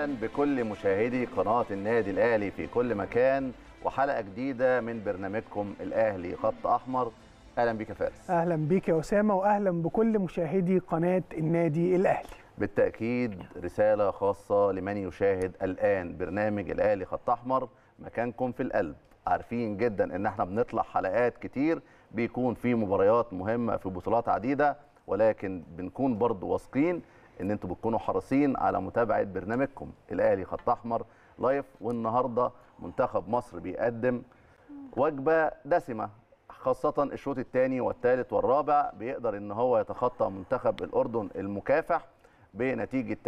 أهلا بكل مشاهدي قناة النادي الأهلي في كل مكان وحلقة جديدة من برنامجكم الأهلي خط أحمر. أهلا بك يا فارس. أهلا بك يا أسامة وأهلا بكل مشاهدي قناة النادي الأهلي. بالتأكيد رسالة خاصة لمن يشاهد الآن برنامج الأهلي خط أحمر، مكانكم في القلب. عارفين جدا إن احنا بنطلع حلقات كتير بيكون في مباريات مهمة في بطولات عديدة، ولكن بنكون برضو واثقين ان انتوا بتكونوا حريصين على متابعه برنامجكم الاهلي خط احمر لايف. والنهارده منتخب مصر بيقدم وجبه دسمه، خاصه الشوط الثاني والثالث والرابع بيقدر ان هو يتخطى منتخب الاردن المكافح بنتيجه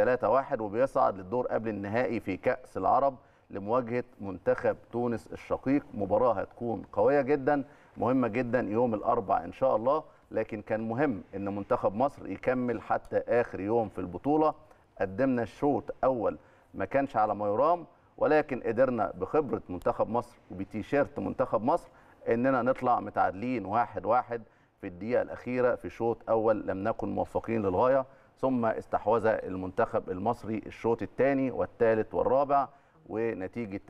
3-1 وبيصعد للدور قبل النهائي في كاس العرب لمواجهه منتخب تونس الشقيق. مباراه هتكون قويه جدا، مهمه جدا يوم الاربعاء ان شاء الله. لكن كان مهم ان منتخب مصر يكمل حتى اخر يوم في البطوله. قدمنا الشوط اول ما كانش على ما يرام، ولكن قدرنا بخبره منتخب مصر وبتيشيرت منتخب مصر اننا نطلع متعادلين 1-1 في الدقيقه الاخيره. في شوط اول لم نكن موفقين للغايه، ثم استحوذ المنتخب المصري الشوط الثاني والثالث والرابع، ونتيجه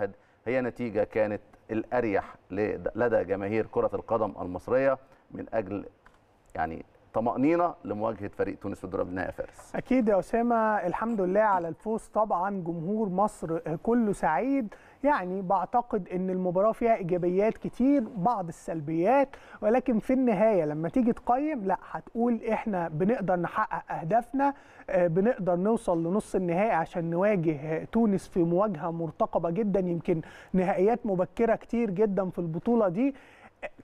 3-1 هي نتيجه كانت الاريح لدى جماهير كره القدم المصريه من اجل يعني طمأنينة لمواجهة فريق تونس في الدور النهائي. فارس اكيد يا اسامه، الحمد لله على الفوز. طبعا جمهور مصر كله سعيد، يعني بعتقد ان المباراه فيها ايجابيات كتير بعض السلبيات، ولكن في النهايه لما تيجي تقيم لا هتقول احنا بنقدر نحقق اهدافنا، بنقدر نوصل لنص النهائي عشان نواجه تونس في مواجهه مرتقبه جدا، يمكن نهائيات مبكره كتير جدا في البطوله دي.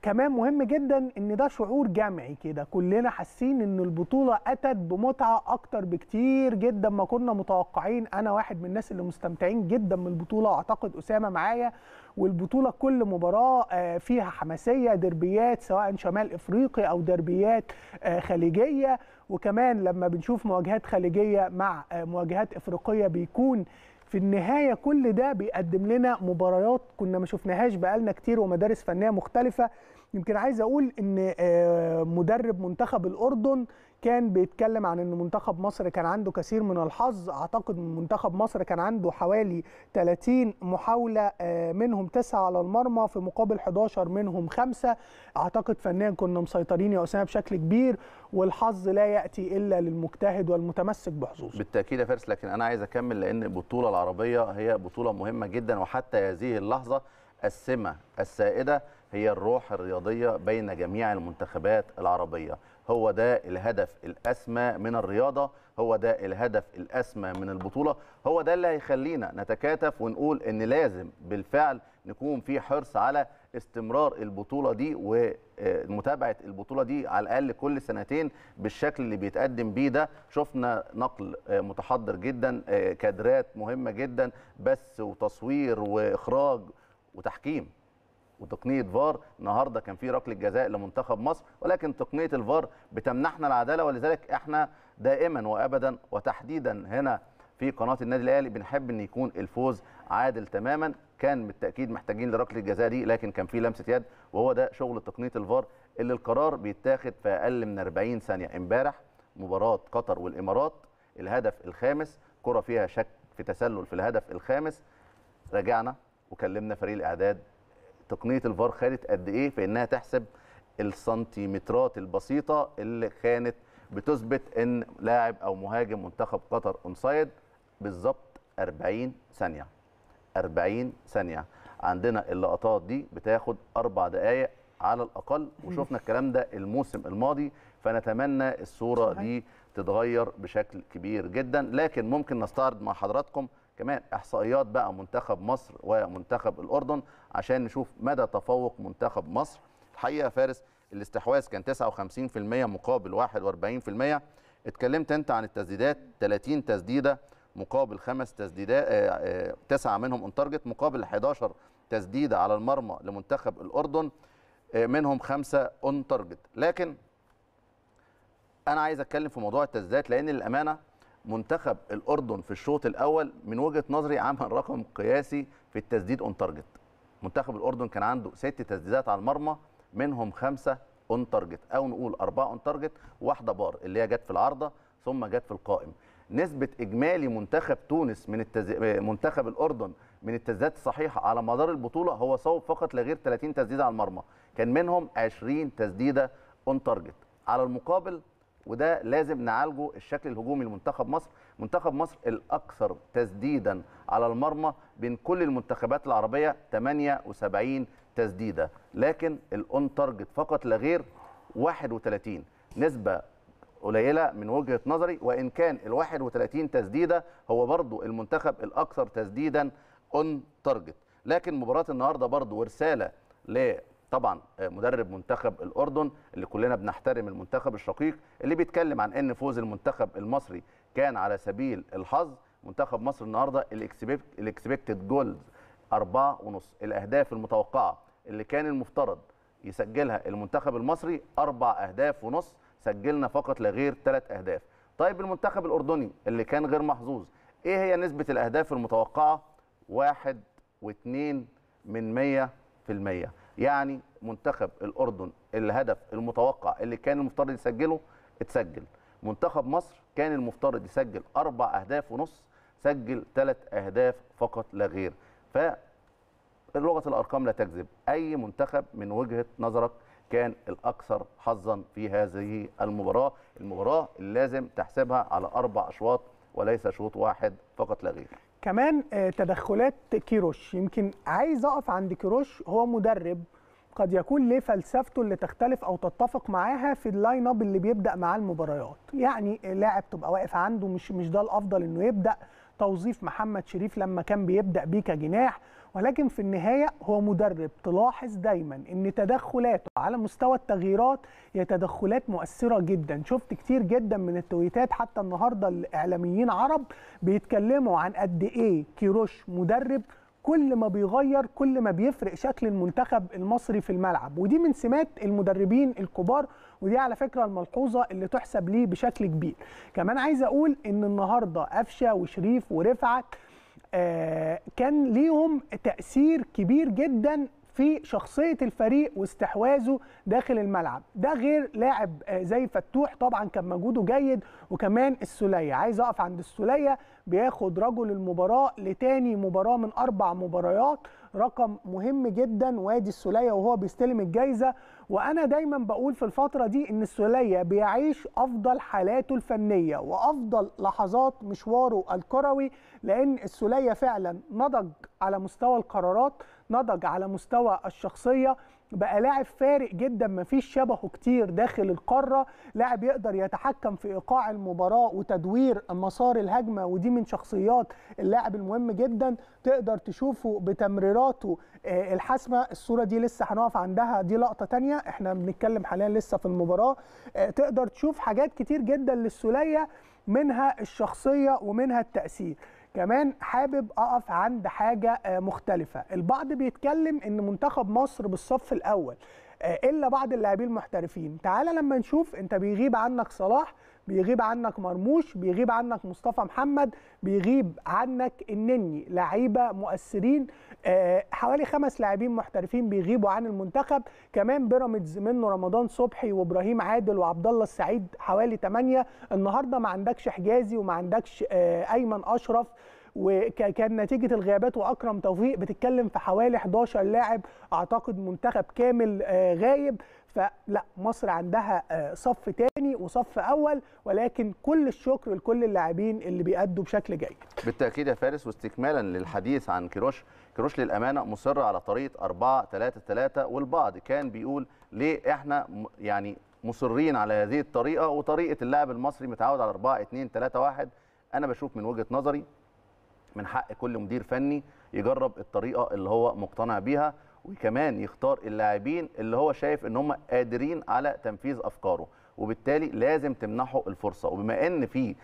كمان مهم جدا ان ده شعور جمعي كده، كلنا حاسين ان البطوله اتت بمتعه اكتر بكتير جدا ما كنا متوقعين. انا واحد من الناس اللي مستمتعين جدا من البطوله، واعتقد اسامه معايا. والبطوله كل مباراه فيها حماسيه، دربيات سواء شمال افريقي او دربيات خليجيه، وكمان لما بنشوف مواجهات خليجيه مع مواجهات افريقيه بيكون في النهاية كل ده بيقدم لنا مباريات كنا ما شفناهاش بقالنا كتير، ومدارس فنية مختلفة. يمكن عايز أقول إن مدرب منتخب الأردن كان بيتكلم عن إن منتخب مصر كان عنده كثير من الحظ. أعتقد منتخب مصر كان عنده حوالي 30 محاولة، منهم 9 على المرمى في مقابل 11 منهم 5. أعتقد فنيا كنا مسيطرين يا أسامة بشكل كبير، والحظ لا يأتي إلا للمجتهد والمتمسك بحظوظه. بالتأكيد يا فارس، لكن أنا عايز أكمل لأن البطولة العربية هي بطولة مهمة جدا، وحتى هذه اللحظة السمة السائدة هي الروح الرياضية بين جميع المنتخبات العربية. هو ده الهدف الأسمى من الرياضة، هو ده الهدف الأسمى من البطولة، هو ده اللي هيخلينا نتكاتف ونقول إن لازم بالفعل نكون في حرص على استمرار البطولة دي ومتابعة البطولة دي على الأقل كل سنتين بالشكل اللي بيتقدم بيه ده. شفنا نقل متحضر جدا، كادرات مهمة جدا، بث وتصوير وإخراج وتحكيم وتقنية فار. النهارده كان في ركلة جزاء لمنتخب مصر، ولكن تقنية الفار بتمنحنا العدالة، ولذلك احنا دائما وابدا وتحديدا هنا في قناة النادي الاهلي بنحب ان يكون الفوز عادل تماما. كان بالتأكيد محتاجين لركلة الجزاء دي، لكن كان في لمسة يد، وهو ده شغل تقنية الفار اللي القرار بيتاخد في اقل من 40 ثانية. امبارح مباراة قطر والامارات، الهدف الخامس كرة فيها شك في تسلل في الهدف الخامس، رجعنا وكلمنا فريق الاعداد تقنية الفار خدت قد ايه في انها تحسب السنتيمترات البسيطة اللي كانت بتثبت ان لاعب او مهاجم منتخب قطر اونسايد. بالظبط 40 ثانية، 40 ثانية. عندنا اللقطات دي بتاخد 4 دقايق على الاقل، وشفنا الكلام ده الموسم الماضي، فنتمنى الصورة دي تتغير بشكل كبير جدا. لكن ممكن نستعرض مع حضراتكم كمان احصائيات بقى منتخب مصر ومنتخب الاردن عشان نشوف مدى تفوق منتخب مصر. الحقيقه فارس الاستحواذ كان 59% مقابل 41%. اتكلمت انت عن التسديدات، 30 تسديده مقابل 5 تسديدات، 9 منهم اون تارجت مقابل 11 تسديده على المرمى لمنتخب الاردن، منهم 5 اون تارجت. لكن انا عايز اتكلم في موضوع التسديدات، لان للامانه منتخب الأردن في الشوط الأول من وجهة نظري عمل رقم قياسي في التسديد أون تارجت. منتخب الأردن كان عنده 6 تسديدات على المرمى، منهم 5 أون تارجت، أو نقول 4 أون تارجت، 1 بار اللي هي جت في العارضة ثم جت في القائم. نسبة إجمالي منتخب تونس من منتخب الأردن من التسديدات الصحيحة على مدار البطولة هو صوب فقط لغير 30 تسديدة على المرمى، كان منهم 20 تسديدة أون تارجت. على المقابل وده لازم نعالجه الشكل الهجومي لمنتخب مصر، منتخب مصر الأكثر تسديدا على المرمى بين كل المنتخبات العربية 78 تسديدة، لكن الأون تارجت فقط لغير 31، نسبة قليلة من وجهة نظري، وإن كان ال 31 تسديدة هو برضو المنتخب الأكثر تسديدا أون تارجت. لكن مباراة النهاردة برضو ورسالة طبعا مدرب منتخب الأردن اللي كلنا بنحترم المنتخب الشقيق اللي بيتكلم عن أن فوز المنتخب المصري كان على سبيل الحظ. منتخب مصر النهاردة الاكسبكتد جولز 4.5، الأهداف المتوقعة اللي كان المفترض يسجلها المنتخب المصري 4.5، سجلنا فقط لغير 3 أهداف. طيب المنتخب الأردني اللي كان غير محظوظ، إيه هي نسبة الأهداف المتوقعة؟ 1.2%. يعني منتخب الأردن الهدف المتوقع اللي كان المفترض يسجله اتسجل. منتخب مصر كان المفترض يسجل 4.5، سجل 3 أهداف فقط لا غير. فلغة الأرقام لا تكذب، أي منتخب من وجهة نظرك كان الأكثر حظا في هذه المباراة، المباراة اللي لازم تحسبها على 4 أشواط وليس شوط واحد فقط لا غير. كمان تدخلات كيروش، يمكن عايز أقف عند كيروش، هو مدرب قد يكون ليه فلسفته اللي تختلف أو تتفق معاها في اللاين اب اللي بيبدأ معاه المباريات، يعني لاعب تبقى واقف عنده مش ده الأفضل إنه يبدأ توظيف محمد شريف لما كان بيبدأ بيه كجناح، ولكن في النهاية هو مدرب تلاحظ دايما إن تدخلاته على مستوى التغييرات هي تدخلات مؤثرة جدا. شفت كتير جدا من التويتات حتى النهاردة الإعلاميين عرب بيتكلموا عن قد إيه كيروش مدرب كل ما بيغير كل ما بيفرق شكل المنتخب المصري في الملعب، ودي من سمات المدربين الكبار، ودي على فكرة الملحوظة اللي تحسب ليه بشكل كبير. كمان عايز أقول إن النهاردة قفشة وشريف ورفعت كان ليهم تأثير كبير جدا في شخصية الفريق واستحواذه داخل الملعب، ده غير لاعب زي فتوح طبعا كان مجهوده جيد، وكمان السليه. عايز أقف عند السليه، بياخد رجل المباراة لتاني مباراة من 4 مباريات، رقم مهم جدا وادي السليه وهو بيستلم الجايزة. وأنا دايما بقول في الفترة دي إن السليه بيعيش أفضل حالاته الفنية وأفضل لحظات مشواره الكروي، لأن السليه فعلا نضج على مستوى القرارات، نضج على مستوى الشخصية، بقى لاعب فارق جدا مفيش شبهه كتير داخل القارة، لاعب يقدر يتحكم في إيقاع المباراة وتدوير مسار الهجمة، ودي من شخصيات اللاعب المهم جدا، تقدر تشوفه بتمريراته الحاسمة. الصورة دي لسه هنقف عندها، دي لقطة تانية، احنا بنتكلم حاليا لسه في المباراة. تقدر تشوف حاجات كتير جدا للسليه، منها الشخصية ومنها التأثير. كمان حابب أقف عند حاجة مختلفة، البعض بيتكلم إن منتخب مصر بالصف الأول إلا بعض اللاعبين المحترفين. تعال لما نشوف، أنت بيغيب عنك صلاح، بيغيب عنك مرموش، بيغيب عنك مصطفى محمد، بيغيب عنك النني، لعيبة مؤثرين، حوالي 5 لاعبين محترفين بيغيبوا عن المنتخب. كمان بيراميدز منه رمضان صبحي وابراهيم عادل وعبد الله السعيد، حوالي 8. النهارده ما عندكش حجازي وما عندكش ايمن اشرف، وكان نتيجة الغيابات وأكرم توفيق، بتتكلم في حوالي 11 لاعب أعتقد منتخب كامل غايب. فلا، مصر عندها صف تاني وصف أول، ولكن كل الشكر لكل اللاعبين اللي بيأدوا بشكل جيد. بالتأكيد يا فارس، واستكمالا للحديث عن كيروش للأمانة مصر على طريقة 4-3-3، والبعض كان بيقول ليه إحنا يعني مصرين على هذه الطريقة وطريقة اللاعب المصري متعود على 4-2-3-1. أنا بشوف من وجهة نظري من حق كل مدير فني يجرب الطريقة اللي هو مقتنع بيها، وكمان يختار اللاعبين اللي هو شايف ان هم قادرين على تنفيذ افكاره، وبالتالي لازم تمنحه الفرصة. وبما ان في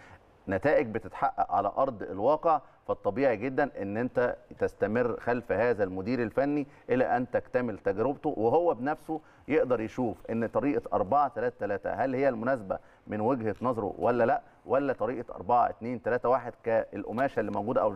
نتائج بتتحقق على ارض الواقع، فالطبيعي جدا ان انت تستمر خلف هذا المدير الفني الى ان تكتمل تجربته، وهو بنفسه يقدر يشوف ان طريقة 4-3-3 هل هي المناسبة من وجهة نظره ولا لا، ولا طريقة 4-2-3-1 كالقماشة اللي موجودة أو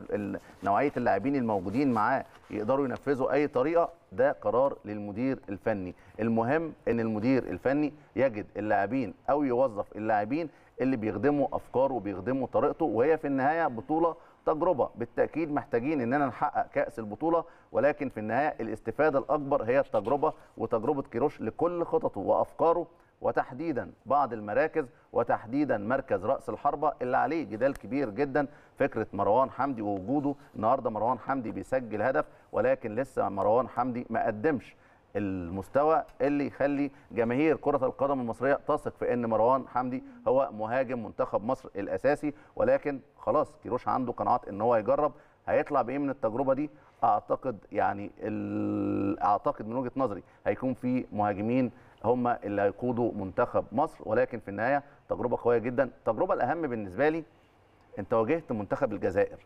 نوعية اللاعبين الموجودين معاه يقدروا ينفذوا أي طريقة. ده قرار للمدير الفني، المهم أن المدير الفني يجد اللاعبين أو يوظف اللاعبين اللي بيخدموا افكاره وبيخدموا طريقته، وهي في النهايه بطوله تجربه. بالتاكيد محتاجين اننا نحقق كاس البطوله، ولكن في النهايه الاستفاده الاكبر هي التجربه، وتجربه كيروش لكل خططه وافكاره، وتحديدا بعض المراكز وتحديدا مركز راس الحربه اللي عليه جدال كبير جدا. فكره مروان حمدي ووجوده النهارده، مروان حمدي بيسجل هدف ولكن لسه مروان حمدي ما قدمش المستوى اللي يخلي جماهير كرة القدم المصرية تثق في ان مروان حمدي هو مهاجم منتخب مصر الاساسي. ولكن خلاص كيروش عنده قناعات ان هو يجرب، هيطلع بايه من التجربة دي؟ اعتقد يعني اعتقد من وجهة نظري هيكون في مهاجمين هم اللي هيقودوا منتخب مصر، ولكن في النهاية تجربة قوية جدا. التجربة الاهم بالنسبة لي، انت واجهت منتخب الجزائر،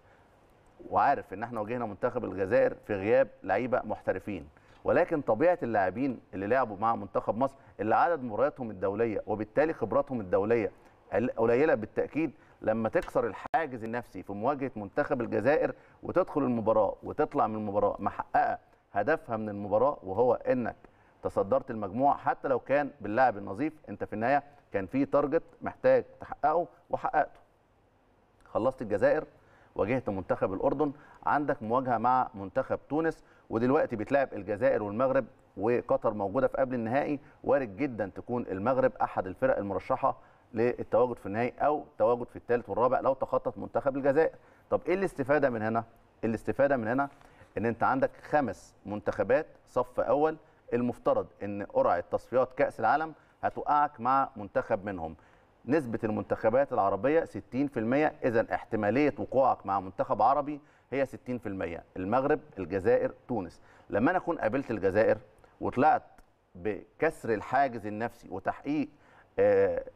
وعارف ان احنا واجهنا منتخب الجزائر في غياب لعيبة محترفين، ولكن طبيعه اللاعبين اللي لعبوا مع منتخب مصر اللي عدد مبارياتهم الدوليه وبالتالي خبراتهم الدوليه قليله بالتاكيد. لما تكسر الحاجز النفسي في مواجهه منتخب الجزائر وتدخل المباراه وتطلع من المباراه محققه هدفها من المباراه، وهو انك تصدرت المجموعه حتى لو كان باللاعب النظيف، انت في النهايه كان في تارجت محتاج تحققه وحققته. خلصت الجزائر، واجهت منتخب الاردن، عندك مواجهه مع منتخب تونس، ودلوقتي بتلعب الجزائر والمغرب وقطر موجوده في قبل النهائي. وارد جدا تكون المغرب احد الفرق المرشحه للتواجد في النهائي او تواجد في الثالث والرابع لو تخطط منتخب الجزائر. طب ايه الاستفاده من هنا؟ الاستفاده من هنا ان انت عندك 5 منتخبات صف اول، المفترض ان قرعه تصفيات كاس العالم هتوقعك مع منتخب منهم. نسبه المنتخبات العربيه 60%، اذا احتماليه وقوعك مع منتخب عربي هي 60%. المغرب، الجزائر، تونس. لما انا اكون قابلت الجزائر وطلعت بكسر الحاجز النفسي وتحقيق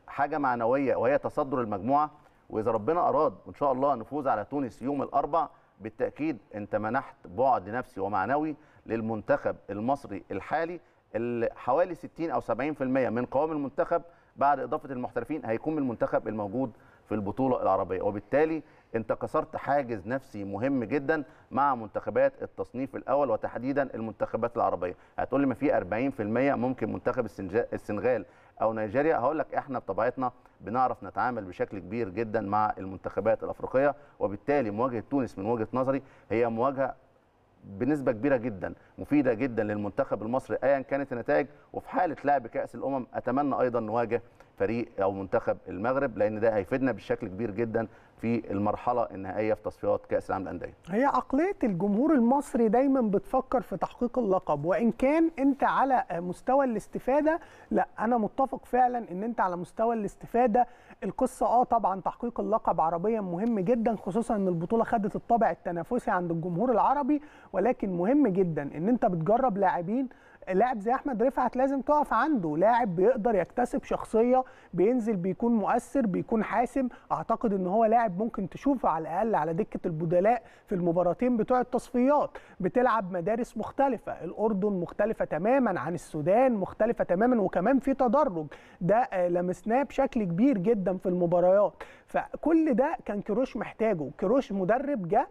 حاجه معنويه وهي تصدر المجموعه، واذا ربنا اراد وان شاء الله نفوز على تونس يوم الاربع، بالتاكيد انت منحت بعد نفسي ومعنوي للمنتخب المصري الحالي. حوالي 60 او 70% من قوام المنتخب بعد اضافه المحترفين هيكون من المنتخب الموجود في البطوله العربيه، وبالتالي انت كسرت حاجز نفسي مهم جدا مع منتخبات التصنيف الاول وتحديدا المنتخبات العربيه. هتقول لي ما في 40% ممكن منتخب السنغال او نيجيريا، هقول لك احنا بطبيعتنا بنعرف نتعامل بشكل كبير جدا مع المنتخبات الافريقيه، وبالتالي مواجهه تونس من وجهه نظري هي مواجهه بنسبه كبيره جدا مفيده جدا للمنتخب المصري ايا كانت النتائج. وفي حاله لعب كاس الامم اتمنى ايضا نواجه فريق او منتخب المغرب، لان ده هيفيدنا بشكل كبير جدا في المرحله النهائيه في تصفيات كاس العالم للانديه. هي عقليه الجمهور المصري دايما بتفكر في تحقيق اللقب، وان كان انت على مستوى الاستفاده، لا انا متفق فعلا ان انت على مستوى الاستفاده القصه طبعا تحقيق اللقب عربيا مهم جدا، خصوصا ان البطوله خدت الطابع التنافسي عند الجمهور العربي، ولكن مهم جدا ان انت بتجرب لاعبين. لاعب زي احمد رفعت لازم تقف عنده، لاعب بيقدر يكتسب شخصيه، بينزل بيكون مؤثر، بيكون حاسم. اعتقد ان هو لاعب ممكن تشوفه على الاقل على دكه البدلاء في المباراتين بتوع التصفيات. بتلعب مدارس مختلفه، الاردن مختلفه تماما عن السودان، مختلفه تماما، وكمان في تدرج، ده لمسناه بشكل كبير جدا في المباريات. فكل ده كان كيروش محتاجه. كيروش مدرب جه،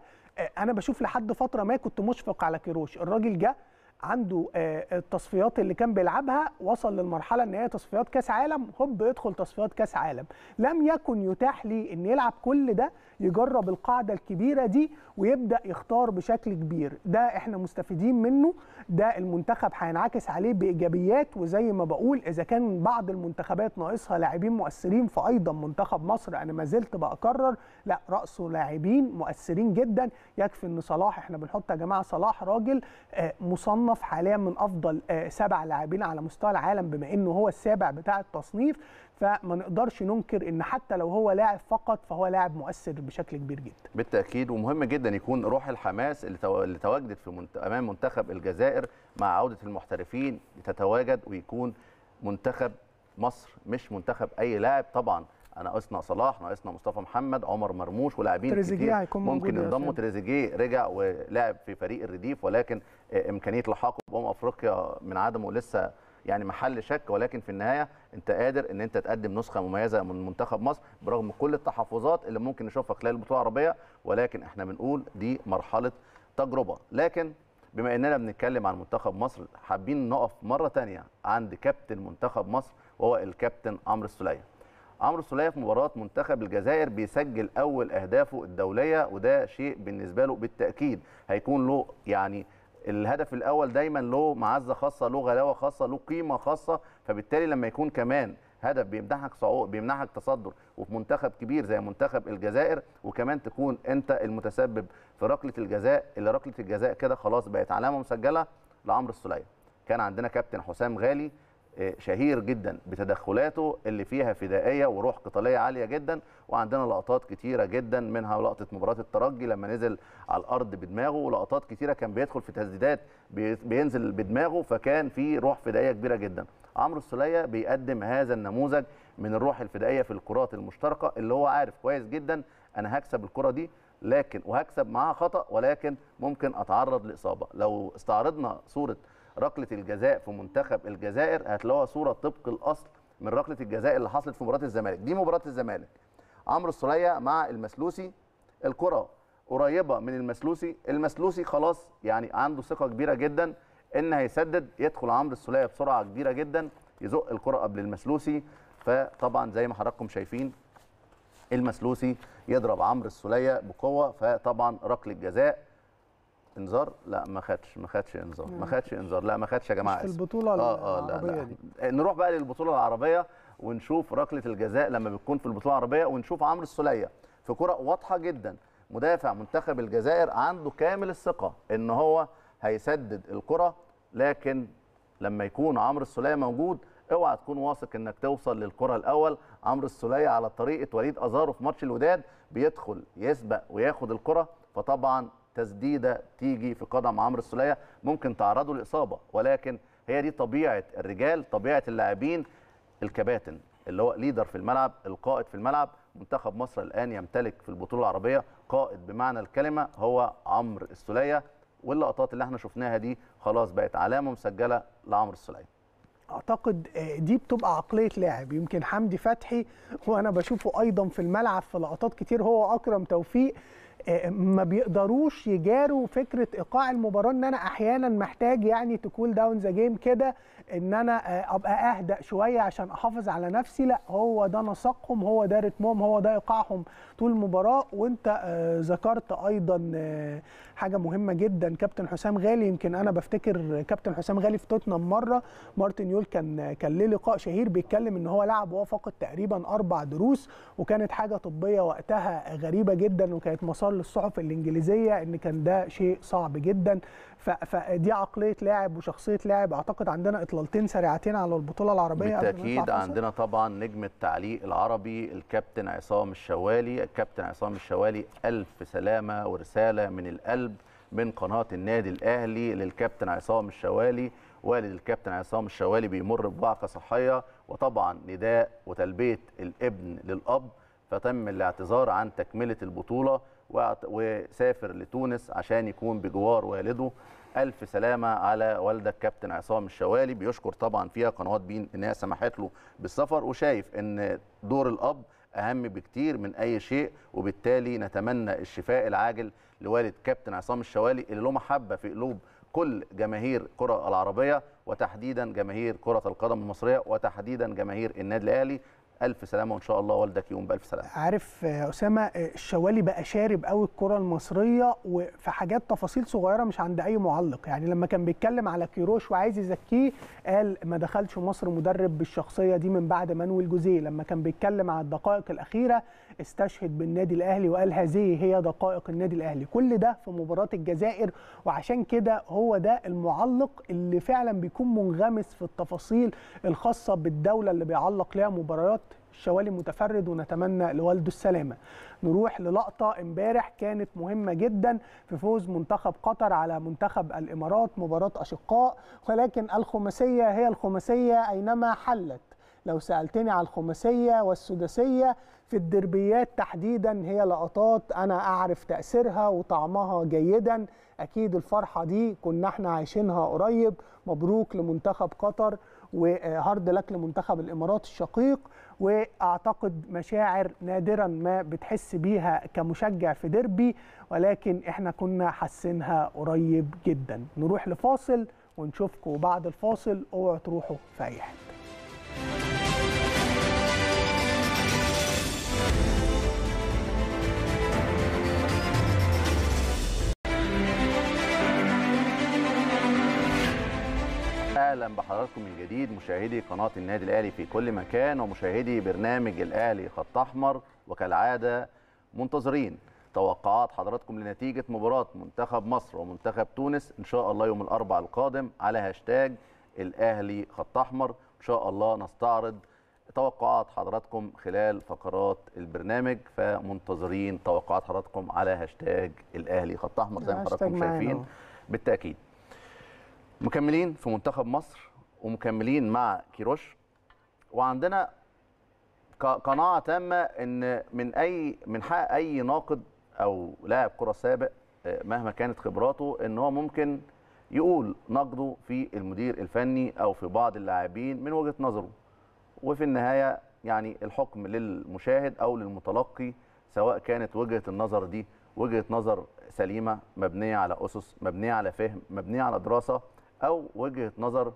انا بشوف لحد فتره ما كنت مشفق على كيروش، الراجل جه عنده التصفيات اللي كان بيلعبها، وصل للمرحله ان هي تصفيات كاس عالم، هوب يدخل تصفيات كاس عالم. لم يكن يتاح لي ان يلعب كل ده، يجرب القاعده الكبيره دي ويبدا يختار بشكل كبير. ده احنا مستفيدين منه، ده المنتخب هينعكس عليه بايجابيات. وزي ما بقول، اذا كان بعض المنتخبات ناقصها لاعبين مؤثرين، فايضا منتخب مصر انا ما زلت بكرر، لا راسه لاعبين مؤثرين جدا. يكفي ان صلاح، احنا بنحط يا جماعه صلاح راجل مصنف حاليا من افضل 7 لاعبين على مستوى العالم، بما انه هو السابع بتاع التصنيف، فما نقدرش ننكر ان حتى لو هو لاعب فقط فهو لاعب مؤثر بشكل كبير جدا. بالتاكيد، ومهم جدا يكون روح الحماس اللي تواجدت في امام منتخب الجزائر مع عوده المحترفين تتواجد، ويكون منتخب مصر مش منتخب اي لاعب. طبعا انا ناقصنا صلاح، ناقصنا مصطفى محمد، عمر مرموش، ولاعبين كتير ممكن ينضموا. تريزيجيه رجع ولعب في فريق الرديف، ولكن امكانيه لحاقه بامم افريقيا من عدمه لسه يعني محل شك. ولكن في النهايه انت قادر ان انت تقدم نسخه مميزه من منتخب مصر برغم كل التحفظات اللي ممكن نشوفها خلال البطوله العربيه، ولكن احنا بنقول دي مرحله تجربه. لكن بما اننا بنتكلم عن منتخب مصر، حابين نقف مره ثانيه عند كابتن منتخب مصر، وهو الكابتن عمرو السليه. عمرو السليه في مباراه منتخب الجزائر بيسجل اول اهدافه الدوليه، وده شيء بالنسبه له بالتاكيد هيكون له يعني الهدف الاول دايما له معزه خاصه، له غلاوه خاصه، له قيمه خاصه. فبالتالي لما يكون كمان هدف بيمنحك صعود، بيمنحك تصدر وفي منتخب كبير زي منتخب الجزائر، وكمان تكون انت المتسبب في ركله الجزاء، اللي ركله الجزاء كده خلاص بقت علامه مسجله لعمرو السليه. كان عندنا كابتن حسام غالي شهير جدا بتدخلاته اللي فيها فدائيه وروح قتاليه عاليه جدا، وعندنا لقطات كتيره جدا منها لقطه مباراه الترجي لما نزل على الارض بدماغه، ولقطات كتيره كان بيدخل في تسديدات بينزل بدماغه، فكان في روح فدائيه كبيره جدا. عمرو السليه بيقدم هذا النموذج من الروح الفدائيه في الكرات المشتركه، اللي هو عارف كويس جدا انا هكسب الكره دي، لكن وهكسب معاها خطا، ولكن ممكن اتعرض لاصابه. لو استعرضنا صوره ركله الجزاء في منتخب الجزائر هتلاقوها صوره طبق الاصل من ركله الجزاء اللي حصلت في مباراه الزمالك. دي مباراه الزمالك، عمرو السليه مع المسلوسي، الكره قريبه من المسلوسي، المسلوسي خلاص يعني عنده ثقه كبيره جدا ان هيسدد، يدخل عمرو السليه بسرعه كبيره جدا يزق الكره قبل المسلوسي. فطبعا زي ما حضراتكم شايفين المسلوسي يضرب عمرو السليه بقوه، فطبعا ركله جزاء. انذار؟ لا ما خدش انذار، ما خدش يا جماعه. في البطوله العربيه دي نروح بقى للبطوله العربيه ونشوف ركله الجزاء لما بتكون في البطوله العربيه، ونشوف عمرو السليه في كره واضحه جدا مدافع منتخب الجزائر عنده كامل الثقه ان هو هيسدد الكره، لكن لما يكون عمرو السليه موجود اوعى تكون واثق انك توصل للكره الاول. عمرو السليه على طريقه وليد أزارو في ماتش الوداد بيدخل يسبق وياخد الكره، فطبعا تسديده تيجي في قدم عمرو السليه ممكن تعرضه لاصابه، ولكن هي دي طبيعه الرجال، طبيعه اللاعبين، الكباتن اللي هو ليدر في الملعب، القائد في الملعب. منتخب مصر الان يمتلك في البطوله العربيه قائد بمعنى الكلمه، هو عمرو السليه، واللقطات اللي احنا شفناها دي خلاص بقت علامه مسجله لعمرو السليه. اعتقد دي بتبقى عقليه لاعب. يمكن حمدي فتحي وانا بشوفه ايضا في الملعب في لقطات كتير، هو اكرم توفيق ما بيقدروش يجاروا فكره ايقاع المباراه، ان انا احيانا محتاج يعني تكول داون ذا جيم كده، ان انا ابقى اهدأ شويه عشان احافظ على نفسي. لا، هو ده نسقهم، هو ده رتمهم، هو ده ايقاعهم طول المباراه. وانت ذكرت ايضا حاجه مهمه جدا، كابتن حسام غالي. يمكن انا بفتكر كابتن حسام غالي في توتنهام مره، مارتن يول كان ليه لقاء شهير بيتكلم ان هو لعب وهو فقد تقريبا 4 دروس، وكانت حاجه طبيه وقتها غريبه جدا، وكانت مسار للصحف الانجليزيه ان كان ده شيء صعب جدا. فدي عقليه لاعب وشخصيه لاعب. اعتقد عندنا اطلالتين سريعتين على البطوله العربيه بالتاكيد. عندنا طبعا نجم التعليق العربي الكابتن عصام الشوالي. الكابتن عصام الشوالي الف سلامه ورساله من القلب من قناه النادي الاهلي للكابتن عصام الشوالي. والد الكابتن عصام الشوالي بيمر بوعكه صحيه، وطبعا نداء وتلبيه الابن للاب، فتم الاعتذار عن تكمله البطوله وسافر لتونس عشان يكون بجوار والده. ألف سلامة على والدك كابتن عصام الشوالي. بيشكر طبعا فيها قناة بين إنها سمحت له بالسفر، وشايف إن دور الأب أهم بكتير من أي شيء، وبالتالي نتمنى الشفاء العاجل لوالد كابتن عصام الشوالي اللي له محبة في قلوب كل جماهير الكرة العربية، وتحديدا جماهير كرة القدم المصرية، وتحديدا جماهير النادي الأهلي. ألف سلامة، وإن شاء الله والدك يقوم بألف سلامة. عارف أسامة، الشوالي بقى شارب قوي الكرة المصرية، وفي حاجات تفاصيل صغيرة مش عند أي معلق. يعني لما كان بيتكلم على كيروش وعايز يزكيه قال ما دخلش مصر مدرب بالشخصية دي من بعد مانويل جوزيه. لما كان بيتكلم على الدقائق الأخيرة استشهد بالنادي الأهلي وقال هذه هي دقائق النادي الأهلي. كل ده في مباراة الجزائر، وعشان كده هو ده المعلق اللي فعلا بيكون منغمس في التفاصيل الخاصة بالدولة اللي بيعلق لها مباريات. الشوالي متفرد، ونتمنى لوالده السلامه. نروح للقطه امبارح كانت مهمه جدا في فوز منتخب قطر على منتخب الامارات، مباراه اشقاء، ولكن الخماسيه هي الخماسيه اينما حلت. لو سالتني على الخماسيه والسداسيه في الدربيات تحديدا، هي لقطات انا اعرف تاثيرها وطعمها جيدا. اكيد الفرحه دي كنا احنا عايشينها قريب. مبروك لمنتخب قطر، وهارد لك لمنتخب الامارات الشقيق. واعتقد مشاعر نادرا ما بتحس بيها كمشجع في ديربي، ولكن احنا كنا حاسينها قريب جدا. نروح لفاصل ونشوفكم بعد الفاصل، اوعوا تروحوا في اي حته. اهلا بحضراتكم من جديد مشاهدي قناه النادي الاهلي في كل مكان ومشاهدي برنامج الاهلي خط احمر، وكالعاده منتظرين توقعات حضراتكم لنتيجه مباراه منتخب مصر ومنتخب تونس ان شاء الله يوم الاربعاء القادم على هاشتاج الاهلي خط احمر. ان شاء الله نستعرض توقعات حضراتكم خلال فقرات البرنامج، فمنتظرين توقعات حضراتكم على هاشتاج الاهلي خط احمر زي ما حضراتكم شايفين. بالتاكيد مكملين في منتخب مصر ومكملين مع كيروش، وعندنا قناعه تامه ان من حق اي ناقد او لاعب كره سابق مهما كانت خبراته ان هو ممكن يقول نقده في المدير الفني او في بعض اللاعبين من وجهه نظره، وفي النهايه يعني الحكم للمشاهد او للمتلقي سواء كانت وجهه النظر دي وجهه نظر سليمه مبنيه على اسس، مبنيه على فهم، مبنيه على دراسه، او وجهه نظر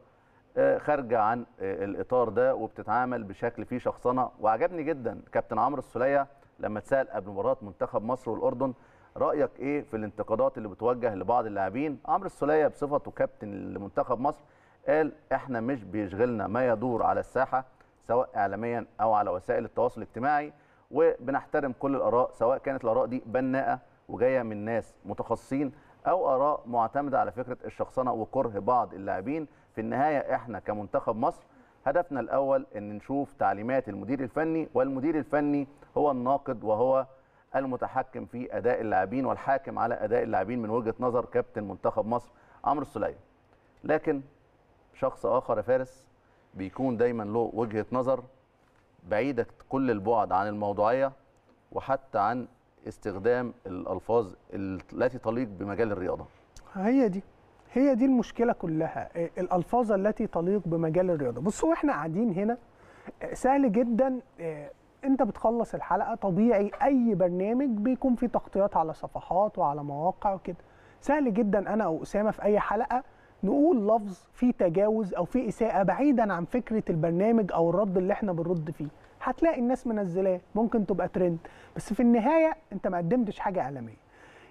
خارجه عن الاطار ده وبتتعامل بشكل فيه شخصنه. وعجبني جدا كابتن عمرو السليه لما اتسال قبل مباراه منتخب مصر والاردن رايك ايه في الانتقادات اللي بتوجه لبعض اللاعبين. عمرو السليه بصفته كابتن لمنتخب مصر قال احنا مش بيشغلنا ما يدور على الساحه سواء اعلاميا او على وسائل التواصل الاجتماعي، وبنحترم كل الاراء سواء كانت الاراء دي بناءه وجايه من ناس متخصصين او اراء معتمده على فكره الشخصنه وكره بعض اللاعبين. في النهايه احنا كمنتخب مصر هدفنا الاول ان نشوف تعليمات المدير الفني، والمدير الفني هو الناقد وهو المتحكم في اداء اللاعبين والحاكم على اداء اللاعبين من وجهه نظر كابتن منتخب مصر عمرو السليه. لكن شخص اخر يا فارس بيكون دايما له وجهه نظر بعيده كل البعد عن الموضوعيه وحتى عن استخدام الألفاظ التي تليق بمجال الرياضة. هي دي المشكلة كلها، الألفاظ التي تليق بمجال الرياضة. بصوا احنا قاعدين هنا سهل جدا، انت بتخلص الحلقة طبيعي اي برنامج بيكون فيه تغطيات على صفحات وعلى مواقع وكده، سهل جدا انا او أسامة في اي حلقة نقول لفظ فيه تجاوز او فيه إساءة بعيدا عن فكرة البرنامج او الرد اللي احنا بنرد فيه. هتلاقي الناس منزلاه، ممكن تبقى ترند، بس في النهايه انت ما قدمتش حاجه اعلاميه.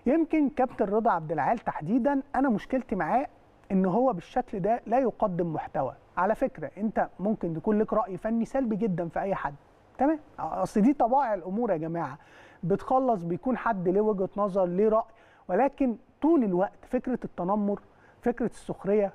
يمكن كابتن رضا عبد العال تحديدا انا مشكلتي معاه ان هو بالشكل ده لا يقدم محتوى. على فكره انت ممكن يكون لك راي فني سلبي جدا في اي حد، تمام؟ اصل دي طبائع الامور يا جماعه، بتخلص بيكون حد ليه وجهه نظر، ليه راي، ولكن طول الوقت فكره التنمر، فكره السخريه،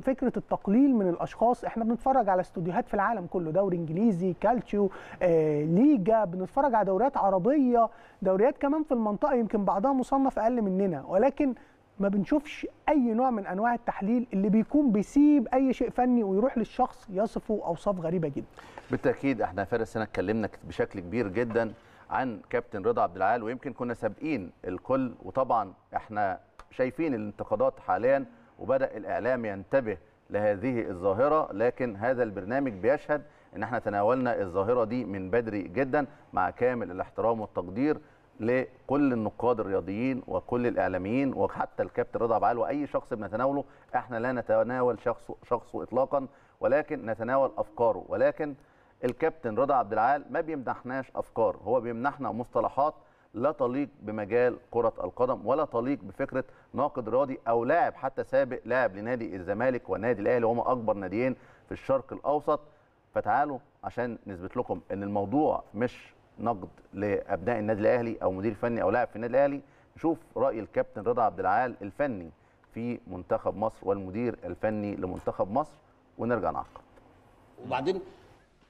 فكره التقليل من الاشخاص. احنا بنتفرج على استوديوهات في العالم كله، دوري انجليزي، كالتشيو، ليجا، بنتفرج على دوريات عربيه، دوريات كمان في المنطقه يمكن بعضها مصنف اقل مننا، ولكن ما بنشوفش اي نوع من انواع التحليل اللي بيكون بيسيب اي شيء فني ويروح للشخص يصفه اوصاف غريبه جدا. بالتاكيد احنا فارس هنا اتكلمنا بشكل كبير جدا عن كابتن رضا عبد العال، ويمكن كنا سابقين الكل، وطبعا احنا شايفين الانتقادات حاليا وبدأ الإعلام ينتبه لهذه الظاهرة، لكن هذا البرنامج بيشهد إن احنا تناولنا الظاهرة دي من بدري جدا مع كامل الاحترام والتقدير لكل النقاد الرياضيين وكل الإعلاميين وحتى الكابتن رضا عبد العال وأي شخص بنتناوله. احنا لا نتناول شخصه إطلاقا، ولكن نتناول أفكاره. ولكن الكابتن رضا عبد العال ما بيمنحناش أفكار، هو بيمنحنا مصطلحات لا تليق بمجال كرة القدم ولا تليق بفكرة ناقد رياضي أو لاعب حتى سابق، لاعب لنادي الزمالك والنادي الأهلي وهما أكبر ناديين في الشرق الأوسط. فتعالوا عشان نثبت لكم إن الموضوع مش نقد لأبناء النادي الأهلي أو مدير فني أو لاعب في النادي الأهلي، نشوف رأي الكابتن رضا عبد العال الفني في منتخب مصر والمدير الفني لمنتخب مصر ونرجع نعقب. وبعدين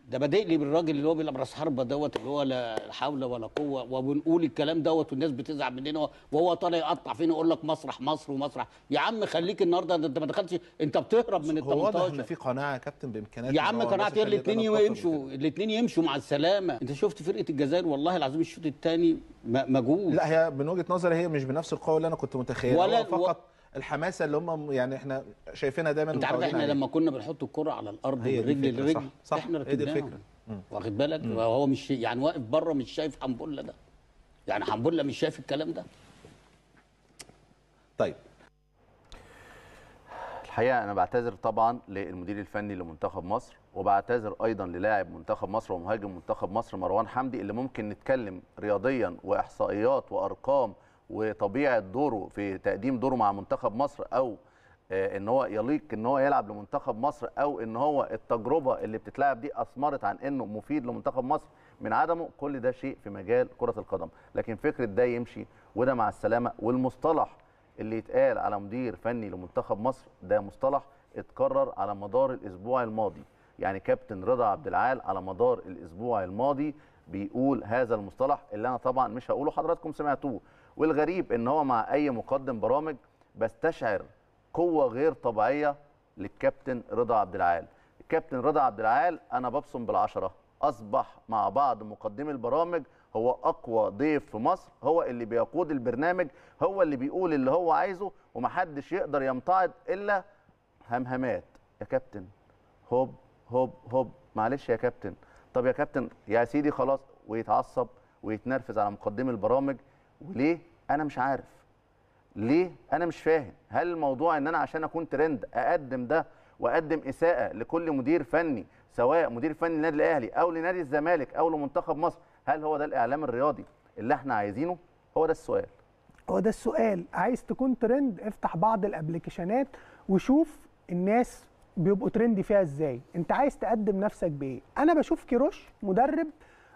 ده بادئ لي بالراجل اللي هو بيلعب راس حربه دوت، اللي هو لا حول ولا قوه، وبنقول الكلام دوت والناس بتزعل مننا، وهو طالع يقطع فينا يقول لك مسرح مصر ومسرح. يا عم خليك النهارده، انت ما دخلتش، انت بتهرب من ال 18. هو احنا في قناعه يا كابتن بامكانيات يا عم، قناعه ايه؟ الاثنين يمشوا مع السلامه. انت شفت فرقه الجزائر والله العظيم الشوط الثاني مجهود. لا هي من وجهه نظري هي مش بنفس القوه اللي انا كنت متخيلها، فقط الحماسه اللي هم يعني احنا شايفينها دايما. انت عارف احنا لما كنا بنحط الكره على الارض بالرجل للرجل احنا ركبناها، واخد بالك؟ وهو مش يعني واقف بره مش شايف حنبله ده، يعني حنبله مش شايف الكلام ده. طيب الحقيقه انا بعتذر طبعا للمدير الفني لمنتخب مصر، وبعتذر ايضا للاعب منتخب مصر ومهاجم منتخب مصر مروان حمدي، اللي ممكن نتكلم رياضيا واحصائيات وارقام وطبيعه دوره في تقديم دوره مع منتخب مصر او ان هو يليق ان هو يلعب لمنتخب مصر، او ان هو التجربه اللي بتتلعب دي اثمرت عن انه مفيد لمنتخب مصر من عدمه، كل ده شيء في مجال كره القدم. لكن فكره ده يمشي وده مع السلامه، والمصطلح اللي يتقال على مدير فني لمنتخب مصر ده مصطلح اتكرر على مدار الاسبوع الماضي. يعني كابتن رضا عبد العال على مدار الاسبوع الماضي بيقول هذا المصطلح اللي انا طبعا مش هقوله، حضراتكم سمعتوه. والغريب ان هو مع اي مقدم برامج بستشعر قوه غير طبيعيه للكابتن رضا عبد العال. الكابتن رضا عبد العال انا ببصم بالعشره، اصبح مع بعض مقدمي البرامج هو اقوى ضيف في مصر، هو اللي بيقود البرنامج، هو اللي بيقول اللي هو عايزه، ومحدش يقدر يمتعض الا همهمات. يا كابتن هوب هوب هوب، معلش يا كابتن، طب يا كابتن، يا سيدي خلاص، ويتعصب ويتنرفز على مقدمي البرامج. وليه؟ انا مش عارف ليه، انا مش فاهم. هل الموضوع ان انا عشان اكون ترند اقدم ده واقدم اساءه لكل مدير فني، سواء مدير فني للنادي الاهلي او لنادي الزمالك او لمنتخب مصر؟ هل هو ده الاعلام الرياضي اللي احنا عايزينه؟ هو ده السؤال، هو ده السؤال. عايز تكون ترند، افتح بعض الابلكيشنات وشوف الناس بيبقوا ترندي فيها ازاي. انت عايز تقدم نفسك بايه؟ انا بشوف كيروش مدرب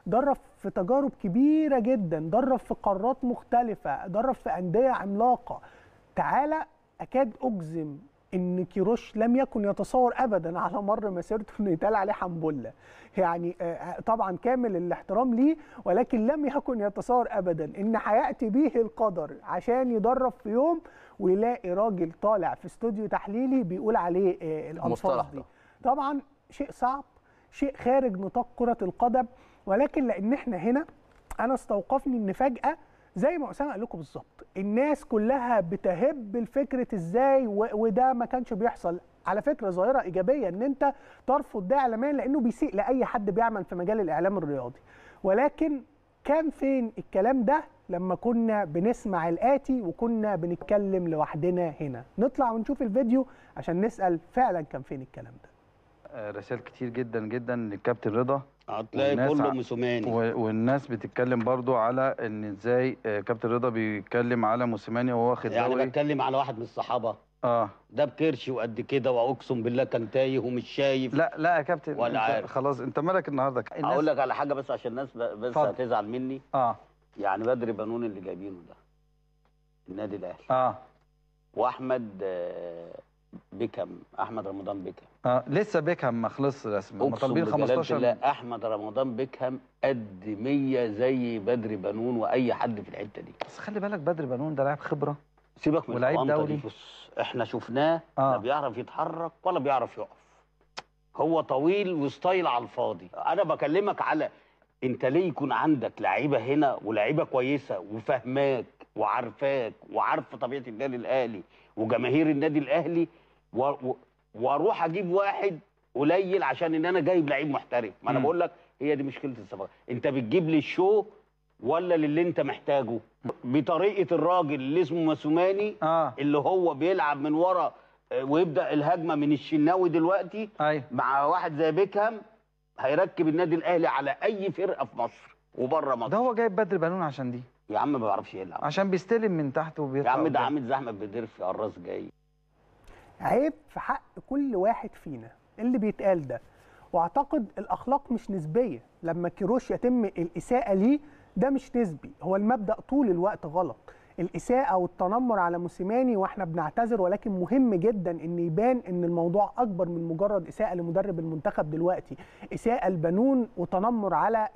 درب في تجارب كبيرة جدا، درب في قارات مختلفة، درب في أندية عملاقة. تعالى أكاد أجزم إن كيروش لم يكن يتصور أبدا على مر مسيرته إنه يتقال عليه حنبلة. يعني طبعا كامل الاحترام ليه، ولكن لم يكن يتصور أبدا إن هيأتي به القدر عشان يدرب في يوم ويلاقي راجل طالع في استوديو تحليلي بيقول عليه الألفاظ دي. طبعا شيء صعب، شيء خارج نطاق كرة القدم، ولكن لان احنا هنا انا استوقفني ان فجاه زي ما اسامه قال لكم بالظبط الناس كلها بتهب الفكره ازاي وده ما كانش بيحصل. على فكره ظاهره ايجابيه ان انت ترفض ده اعلاميا لانه بيسيء لاي حد بيعمل في مجال الاعلام الرياضي، ولكن كان فين الكلام ده لما كنا بنسمع الاتي وكنا بنتكلم لوحدنا هنا؟ نطلع ونشوف الفيديو عشان نسال فعلا كان فين الكلام ده. رسائل كتير جدا جدا للكابتن رضا، هتلاقي كله موسيماني والناس بتتكلم برضو على ان ازاي كابتن رضا بيتكلم على موسيماني وهو واخد دوري. يعني بتكلم على واحد من الصحابه ده بكرش وقد كده، واقسم بالله كان تايه ومش شايف. لا لا يا كابتن ولا عارف. خلاص انت مالك النهارده؟ اقول لك على حاجه بس عشان الناس بس هتزعل مني. يعني بدر بنون اللي جايبينه ده النادي الاهلي، واحمد بيكهام، احمد رمضان بيكهام، لسه بيكهام ما خلصش رسمي، مطالبين 15. لا احمد رمضان بيكهام قد 100 زي بدر بنون واي حد في الحته دي. بس خلي بالك بدر بنون ده لاعب خبره، سيبك من لاعب دولي. بص احنا شفناه لا بيعرف يتحرك ولا بيعرف يقف، هو طويل وستايل على الفاضي. انا بكلمك على انت ليه يكون عندك لعيبه هنا ولعيبه كويسه وفهماك وعارفاك وعارفه طبيعه النادي الاهلي وجماهير النادي الاهلي، واروح اجيب واحد قليل عشان ان انا جايب لعيب محترف. ما انا بقول لك هي دي مشكله الصفقه، انت بتجيب للشو ولا للي انت محتاجه؟ بطريقه الراجل اللي اسمه موسيماني اللي هو بيلعب من ورا ويبدا الهجمه من الشناوي دلوقتي. مع واحد زي بيكهام هيركب النادي الاهلي على اي فرقه في مصر وبره مصر. ده هو جايب بدر بنون عشان دي يا عم ما بيعرفش يلعب، عشان بيستلم من تحت وبيطلع. يا عم ده عامل زحمه بيدرس على الراس جاي. عيب في حق كل واحد فينا اللي بيتقال ده، واعتقد الاخلاق مش نسبيه. لما كيروش يتم الاساءه ليه ده مش نسبي، هو المبدا طول الوقت غلط. الاساءه والتنمر على موسيماني واحنا بنعتذر، ولكن مهم جدا ان يبان ان الموضوع اكبر من مجرد اساءه لمدرب المنتخب دلوقتي، اساءه لبنون وتنمر على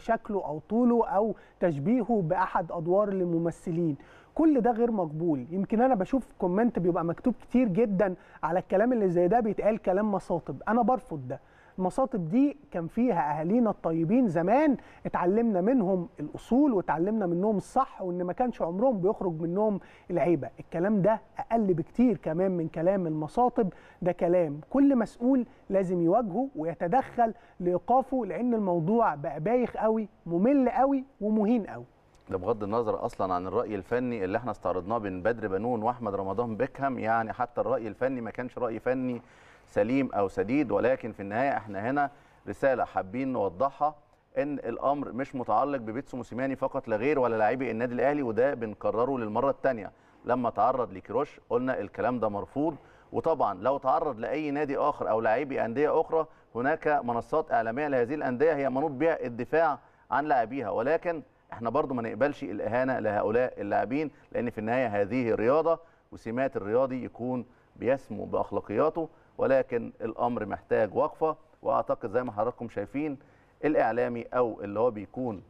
شكله او طوله او تشبيهه باحد ادوار الممثلين. كل ده غير مقبول. يمكن انا بشوف كومنت بيبقى مكتوب كتير جدا على الكلام اللي زي ده بيتقال كلام مصاطب، انا برفض ده. المصاطب دي كان فيها اهالينا الطيبين زمان، اتعلمنا منهم الاصول واتعلمنا منهم الصح، وان ما كانش عمرهم بيخرج منهم العيبه. الكلام ده اقل بكتير كمان من كلام المصاطب، ده كلام كل مسؤول لازم يواجهه ويتدخل لايقافه، لان الموضوع بقى بايخ قوي، ممل قوي، ومهين قوي. ده بغض النظر اصلا عن الراي الفني اللي احنا استعرضناه بين بدر بنون واحمد رمضان بيكهام. يعني حتى الراي الفني ما كانش راي فني سليم او سديد، ولكن في النهايه احنا هنا رساله حابين نوضحها ان الامر مش متعلق ببيتسو موسيماني فقط لا غير ولا لاعبي النادي الاهلي، وده بنكرره للمره الثانيه. لما تعرض لكيروش قلنا الكلام ده مرفوض، وطبعا لو تعرض لاي نادي اخر او لاعبي انديه اخرى هناك منصات اعلاميه لهذه الانديه هي منوط بها الدفاع عن لاعبيها، ولكن احنا برضو ما نقبلش الاهانه لهؤلاء اللاعبين، لان في النهايه هذه رياضه وسمات الرياضي يكون بيسمو باخلاقياته، ولكن الامر محتاج وقفه. واعتقد زي ما حضراتكم شايفين الاعلامي او اللي هو بيكون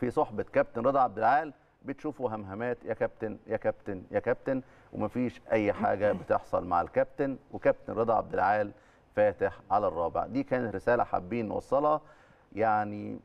في صحبه كابتن رضا عبد العال بتشوفوا همهمات يا كابتن يا كابتن يا كابتن، ومفيش اي حاجه بتحصل مع الكابتن، وكابتن رضا عبد العال فاتح على الرابع. دي كانت رساله حابين نوصلها، يعني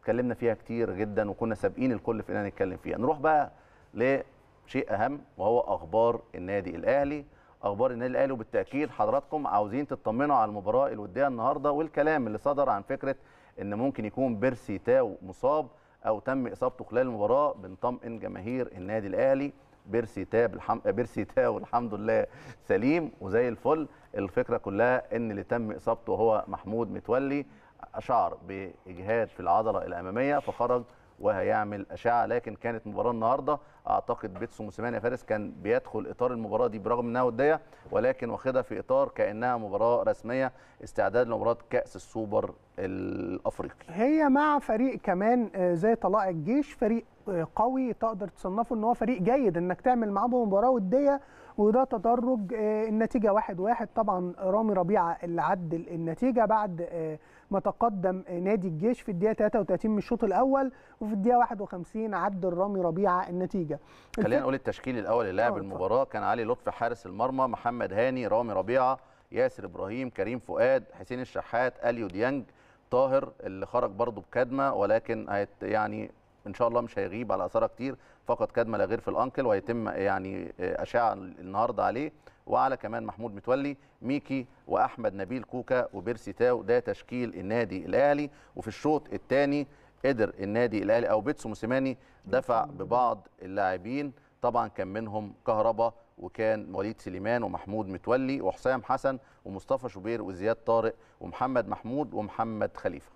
اتكلمنا فيها كتير جدا وكنا سابقين الكل في اننا نتكلم فيها. نروح بقى لشيء اهم وهو اخبار النادي الاهلي. اخبار النادي الاهلي وبالتاكيد حضراتكم عاوزين تطمنوا على المباراه الوديه النهارده والكلام اللي صدر عن فكره ان ممكن يكون بيرسي تاو مصاب او تم اصابته خلال المباراه. بنطمئن جماهير النادي الاهلي بيرسي تاو الحمد لله سليم وزي الفل. الفكره كلها ان اللي تم اصابته هو محمود متولي، اشعر باجهاد في العضله الاماميه فخرج وهيعمل اشعه. لكن كانت مباراه النهارده اعتقد بيتسو موسيماني يا فارس كان بيدخل اطار المباراه دي برغم انها وديه، ولكن واخدها في اطار كانها مباراه رسميه استعداد لمباراه كاس السوبر الافريقي. هي مع فريق كمان زي طلائع الجيش، فريق قوي تقدر تصنفه ان هو فريق جيد انك تعمل معاه مباراه وديه، وده تدرج. النتيجه 1-1 طبعا رامي ربيعة اللي عدل النتيجه بعد ما تقدم نادي الجيش في الدقيقه 33 من الشوط الاول، وفي الدقيقه 51 عدل رامي ربيعة النتيجه. خلينا نقول التشكيل الاول اللي لعب المباراه. كان علي لطفي حارس المرمى، محمد هاني، رامي ربيعة، ياسر ابراهيم، كريم فؤاد، حسين الشحات، اليو ديانج، طاهر اللي خرج برضه بكدمه ولكن يعني ان شاء الله مش هيغيب على اثارها كتير، فقط كدمه لا غير في الانكل وهيتم يعني اشعه النهارده عليه، وعلى كمان محمود متولي، ميكي، واحمد نبيل كوكا، وبيرسي تاو. ده تشكيل النادي الاهلي. وفي الشوط الثاني قدر النادي الاهلي او بيتسو موسيماني دفع ببعض اللاعبين، طبعا كان منهم كهربا وكان وليد سليمان ومحمود متولي وحسام حسن ومصطفى شوبير وزياد طارق ومحمد محمود ومحمد خليفه.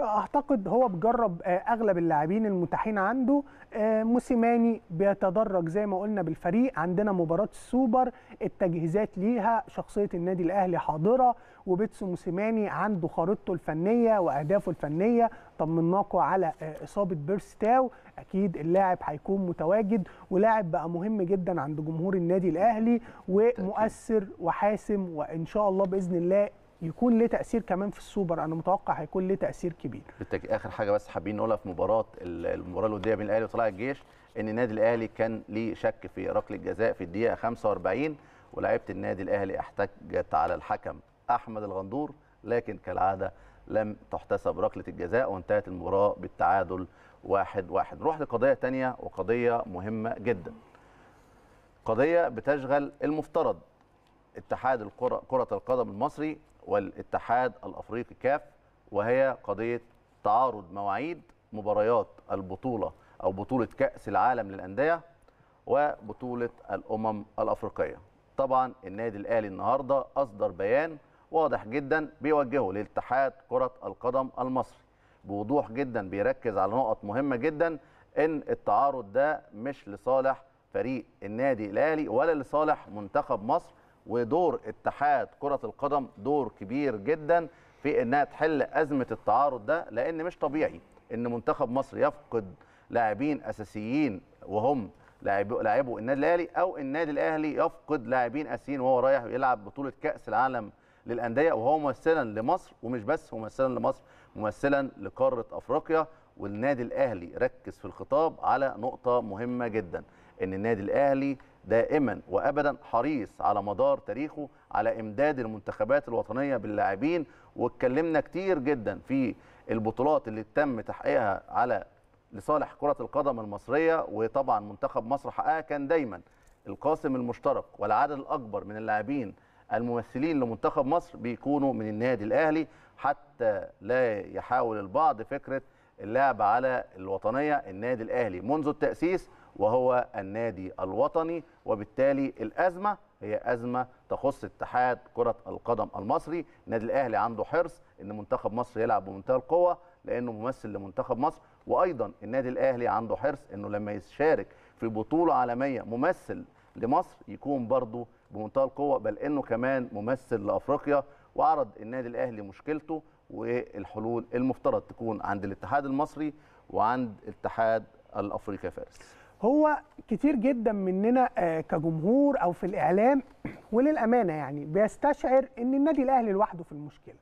اعتقد هو بجرب اغلب اللاعبين المتاحين عنده. موسيماني بيتدرج زي ما قلنا بالفريق، عندنا مباراه السوبر التجهيزات ليها، شخصيه النادي الاهلي حاضره، وبيتسو موسيماني عنده خارطته الفنيه واهدافه الفنيه. طمناكم على اصابه بيرسي تاو، اكيد اللاعب هيكون متواجد، ولاعب بقى مهم جدا عند جمهور النادي الاهلي ومؤثر وحاسم، وان شاء الله باذن الله يكون له تأثير كمان في السوبر. أنا متوقع هيكون له تأثير كبير. آخر حاجة بس حابين نقولها في المباراة الودية بين الأهلي وطلائع الجيش، إن النادي الأهلي كان ليه شك في ركلة الجزاء في الدقيقة 45، ولاعيبة النادي الأهلي احتجت على الحكم أحمد الغندور، لكن كالعادة لم تحتسب ركلة الجزاء وانتهت المباراة بالتعادل 1-1. نروح لقضية تانية وقضية مهمة جدا، قضية بتشغل المفترض اتحاد كرة القدم المصري والاتحاد الافريقي كاف، وهي قضيه تعارض مواعيد مباريات البطوله او بطوله كاس العالم للانديه وبطوله الامم الافريقيه. طبعا النادي الاهلي النهارده اصدر بيان واضح جدا بيوجهه لاتحاد كره القدم المصري بوضوح جدا، بيركز على نقط مهمه جدا، ان التعارض ده مش لصالح فريق النادي الاهلي ولا لصالح منتخب مصر، ودور اتحاد كرة القدم دور كبير جدا في انها تحل ازمة التعارض ده، لان مش طبيعي ان منتخب مصر يفقد لاعبين اساسيين وهم لاعبوا النادي الاهلي، او النادي الاهلي يفقد لاعبين اساسيين وهو رايح يلعب بطولة كأس العالم للأندية وهو ممثلا لمصر، ومش بس ممثلا لمصر، ممثلا لقارة افريقيا. والنادي الاهلي ركز في الخطاب على نقطة مهمة جدا، ان النادي الاهلي دائما وابدا حريص على مدار تاريخه على امداد المنتخبات الوطنيه باللاعبين، واتكلمنا كتير جدا في البطولات اللي تم تحقيقها على لصالح كره القدم المصريه، وطبعا منتخب مصر حققها. كان دايما القاسم المشترك والعدد الاكبر من اللاعبين الممثلين لمنتخب مصر بيكونوا من النادي الاهلي، حتى لا يحاول البعض فكره اللعب على الوطنيه. النادي الاهلي منذ التاسيس وهو النادي الوطني، وبالتالي الأزمة هي أزمة تخص اتحاد كرة القدم المصري. النادي الأهلي عنده حرص أن منتخب مصر يلعب بمنتهى القوة لأنه ممثل لمنتخب مصر، وأيضا النادي الأهلي عنده حرص أنه لما يشارك في بطولة عالمية ممثل لمصر يكون برضه بمنتهى القوه، بل انه كمان ممثل لافريقيا. وعرض النادي الاهلي مشكلته والحلول المفترض تكون عند الاتحاد المصري وعند الاتحاد الافريقي. فارس، هو كتير جدا مننا كجمهور او في الاعلام وللامانه يعني بيستشعر ان النادي الاهلي لوحده في المشكله،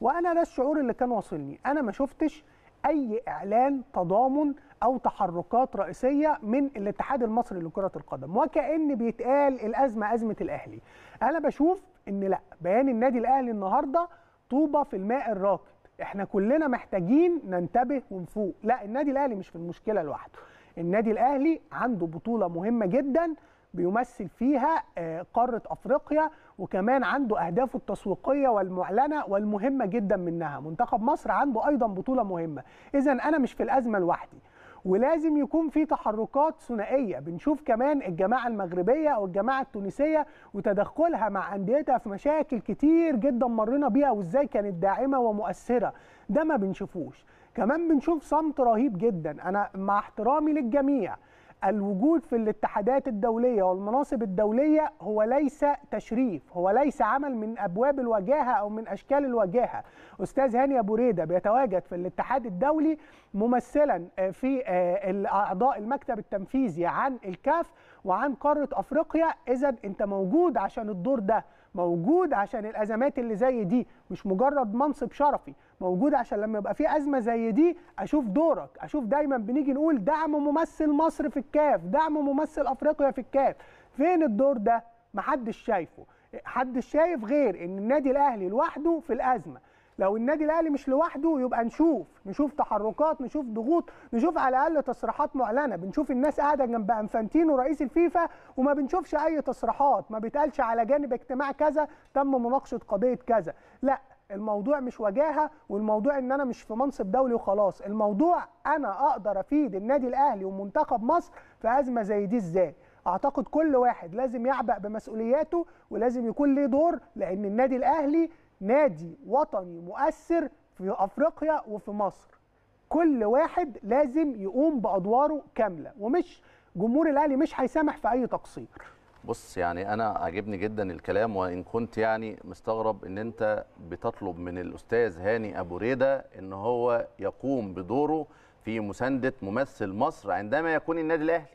وانا ده الشعور اللي كان واصلني. انا ما شفتش اي اعلان تضامن او تحركات رئيسيه من الاتحاد المصري لكره القدم، وكأن بيتقال الازمه ازمه الاهلي. انا بشوف ان لا، بيان النادي الاهلي النهارده طوبه في الماء الراكد، احنا كلنا محتاجين ننتبه ونفوق. لا، النادي الاهلي مش في المشكله لوحده، النادي الاهلي عنده بطوله مهمه جدا بيمثل فيها قارة أفريقيا، وكمان عنده أهدافه التسويقية والمعلنة والمهمة جدا منها. منتخب مصر عنده أيضا بطولة مهمة. إذا أنا مش في الأزمة لوحدي، ولازم يكون في تحركات ثنائية. بنشوف كمان الجماعة المغربية أو الجماعة التونسية وتدخلها مع أنديتها في مشاكل كتير جدا مرينا بيها، وإزاي كانت داعمة ومؤثرة. ده ما بنشوفوش. كمان بنشوف صمت رهيب جدا. أنا مع احترامي للجميع، الوجود في الاتحادات الدولية والمناصب الدولية هو ليس تشريف، هو ليس عمل من أبواب الوجاهة أو من أشكال الوجاهة. أستاذ هاني أبو ريدة بيتواجد في الاتحاد الدولي ممثلا في أعضاء المكتب التنفيذي عن الكاف وعن قارة أفريقيا. إذا أنت موجود عشان الدور ده، موجود عشان الأزمات اللي زي دي، مش مجرد منصب شرفي، موجود عشان لما يبقى في أزمة زي دي أشوف دورك. أشوف دايما بنيجي نقول دعم ممثل مصر في الكاف، دعم ممثل أفريقيا في الكاف. فين الدور ده؟ محدش شايفه. محدش شايف غير إن النادي الأهلي لوحده في الأزمة. لو النادي الأهلي مش لوحده يبقى نشوف تحركات، نشوف ضغوط، نشوف على الأقل تصريحات معلنة. بنشوف الناس قاعدة جنب انفانتينو رئيس الفيفا وما بنشوفش أي تصريحات، ما بيتقالش على جانب اجتماع كذا تم مناقشة قضية كذا. لا، الموضوع مش وجاهة، والموضوع إن أنا مش في منصب دولي وخلاص. الموضوع أنا أقدر أفيد النادي الأهلي ومنتخب مصر في أزمة زي دي إزاي. أعتقد كل واحد لازم يعبأ بمسؤولياته ولازم يكون ليه دور، لأن النادي الأهلي نادي وطني مؤثر في أفريقيا وفي مصر. كل واحد لازم يقوم بأدواره كاملة، ومش جمهور الأهلي مش هيسامح في أي تقصير. بص، يعني أنا عجبني جدا الكلام، وإن كنت يعني مستغرب إن أنت بتطلب من الأستاذ هاني أبو ريدة إن هو يقوم بدوره في مساندة ممثل مصر عندما يكون النادي الأهلي.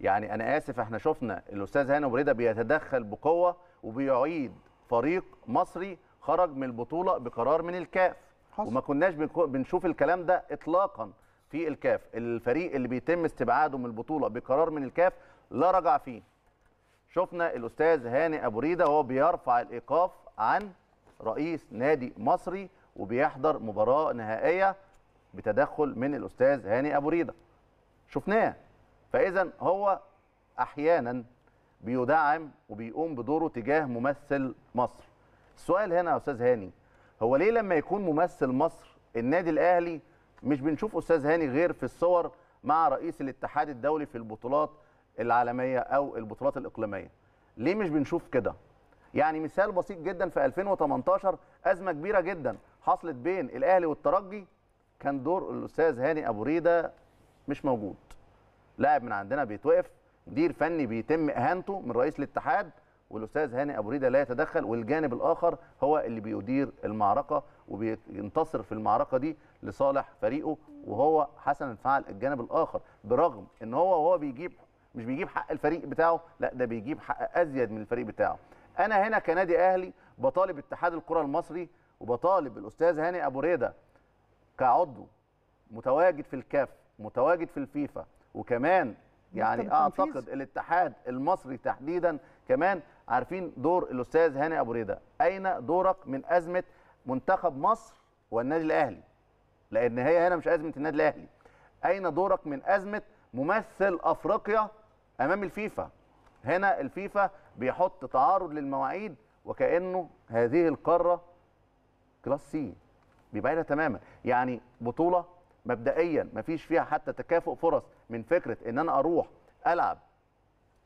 يعني أنا آسف، إحنا شفنا الأستاذ هاني أبو ريدة بيتدخل بقوة وبيعيد فريق مصري خرج من البطولة بقرار من الكاف، وما كناش بنشوف الكلام ده إطلاقا في الكاف. الفريق اللي بيتم استبعاده من البطولة بقرار من الكاف لا رجع فيه. شفنا الأستاذ هاني أبو ريدة وهو بيرفع الإيقاف عن رئيس نادي مصري وبيحضر مباراة نهائية بتدخل من الأستاذ هاني أبو ريدة، شفناه. فإذا هو أحيانا بيدعم وبيقوم بدوره تجاه ممثل مصر. السؤال هنا يا أستاذ هاني، هو ليه لما يكون ممثل مصر النادي الأهلي مش بنشوف أستاذ هاني غير في الصور مع رئيس الاتحاد الدولي في البطولات العالمية أو البطولات الإقليمية؟ ليه مش بنشوف كده؟ يعني مثال بسيط جدا، في 2018 أزمة كبيرة جدا حصلت بين الأهلي والترجي، كان دور الأستاذ هاني أبو ريدة مش موجود. لاعب من عندنا بيتوقف، مدير فني بيتم إهانته من رئيس الاتحاد، والأستاذ هاني أبو ريدة لا يتدخل، والجانب الآخر هو اللي بيدير المعركة وبينتصر في المعركة دي لصالح فريقه، وهو حسن الفعل الجانب الآخر، برغم إن هو بيجيب مش بيجيب حق الفريق بتاعه، لا ده بيجيب حق أزيد من الفريق بتاعه. أنا هنا كنادي أهلي بطالب اتحاد الكرة المصري وبطالب الأستاذ هاني أبو ريدة كعضو متواجد في الكاف، متواجد في الفيفا، وكمان يعني أعتقد الاتحاد المصري تحديدا كمان عارفين دور الأستاذ هاني أبو ريدة. أين دورك من أزمة منتخب مصر والنادي الأهلي؟ لأن هي هنا مش أزمة النادي الأهلي. أين دورك من أزمة ممثل أفريقيا أمام الفيفا؟ هنا الفيفا بيحط تعارض للمواعيد، وكأنه هذه القارة كلاس سي بيبعدها تماما. يعني بطولة مبدئيا مفيش فيها حتى تكافؤ فرص، من فكرة إن أنا أروح ألعب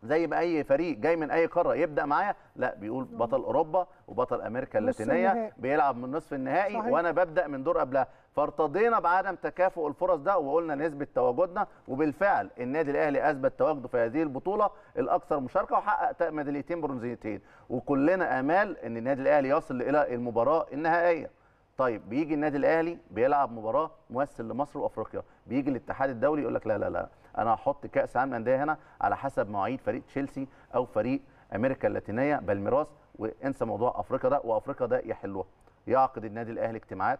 زي ما اي فريق جاي من اي قاره يبدا معايا، لا بيقول بطل اوروبا وبطل امريكا اللاتينيه بيلعب من نصف النهائي صحيح. وانا ببدا من دور قبلها، فارتضينا بعدم تكافؤ الفرص ده وقلنا نثبت تواجدنا، وبالفعل النادي الاهلي اثبت تواجده في هذه البطوله الاكثر مشاركه وحقق ميداليتين برونزيتين، وكلنا امال ان النادي الاهلي يصل الى المباراه النهائيه. طيب بيجي النادي الاهلي بيلعب مباراه ممثل لمصر وافريقيا، بيجي الاتحاد الدولي يقول لك لا لا لا انا هحط كاس عالم الانديه هنا على حسب مواعيد فريق تشيلسي او فريق امريكا اللاتينيه بالميراث، وانسى موضوع افريقيا ده، وافريقيا ده يحلوها. يعقد النادي الاهلي اجتماعات،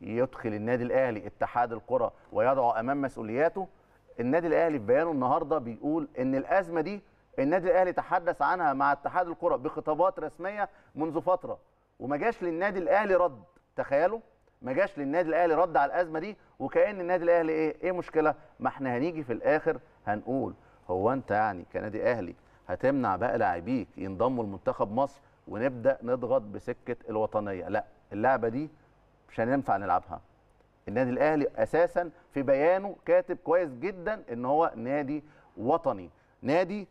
يدخل النادي الاهلي اتحاد القرى ويدعو امام مسؤولياته. النادي الاهلي في بيانه النهارده بيقول ان الازمه دي النادي الاهلي تحدث عنها مع اتحاد القرى بخطابات رسميه منذ فتره، وما جاش للنادي الاهلي رد. تخيلوا ما جاش للنادي الاهلي رد على الازمه دي، وكأن النادي الاهلي ايه مشكله، ما احنا هنيجي في الاخر هنقول هو انت يعني كنادي اهلي هتمنع بقى لاعبيك ينضموا لمنتخب مصر ونبدا نضغط بسكه الوطنيه؟ لا، اللعبه دي مش هننفع نلعبها. النادي الاهلي اساسا في بيانه كاتب كويس جدا ان هو نادي وطني، نادي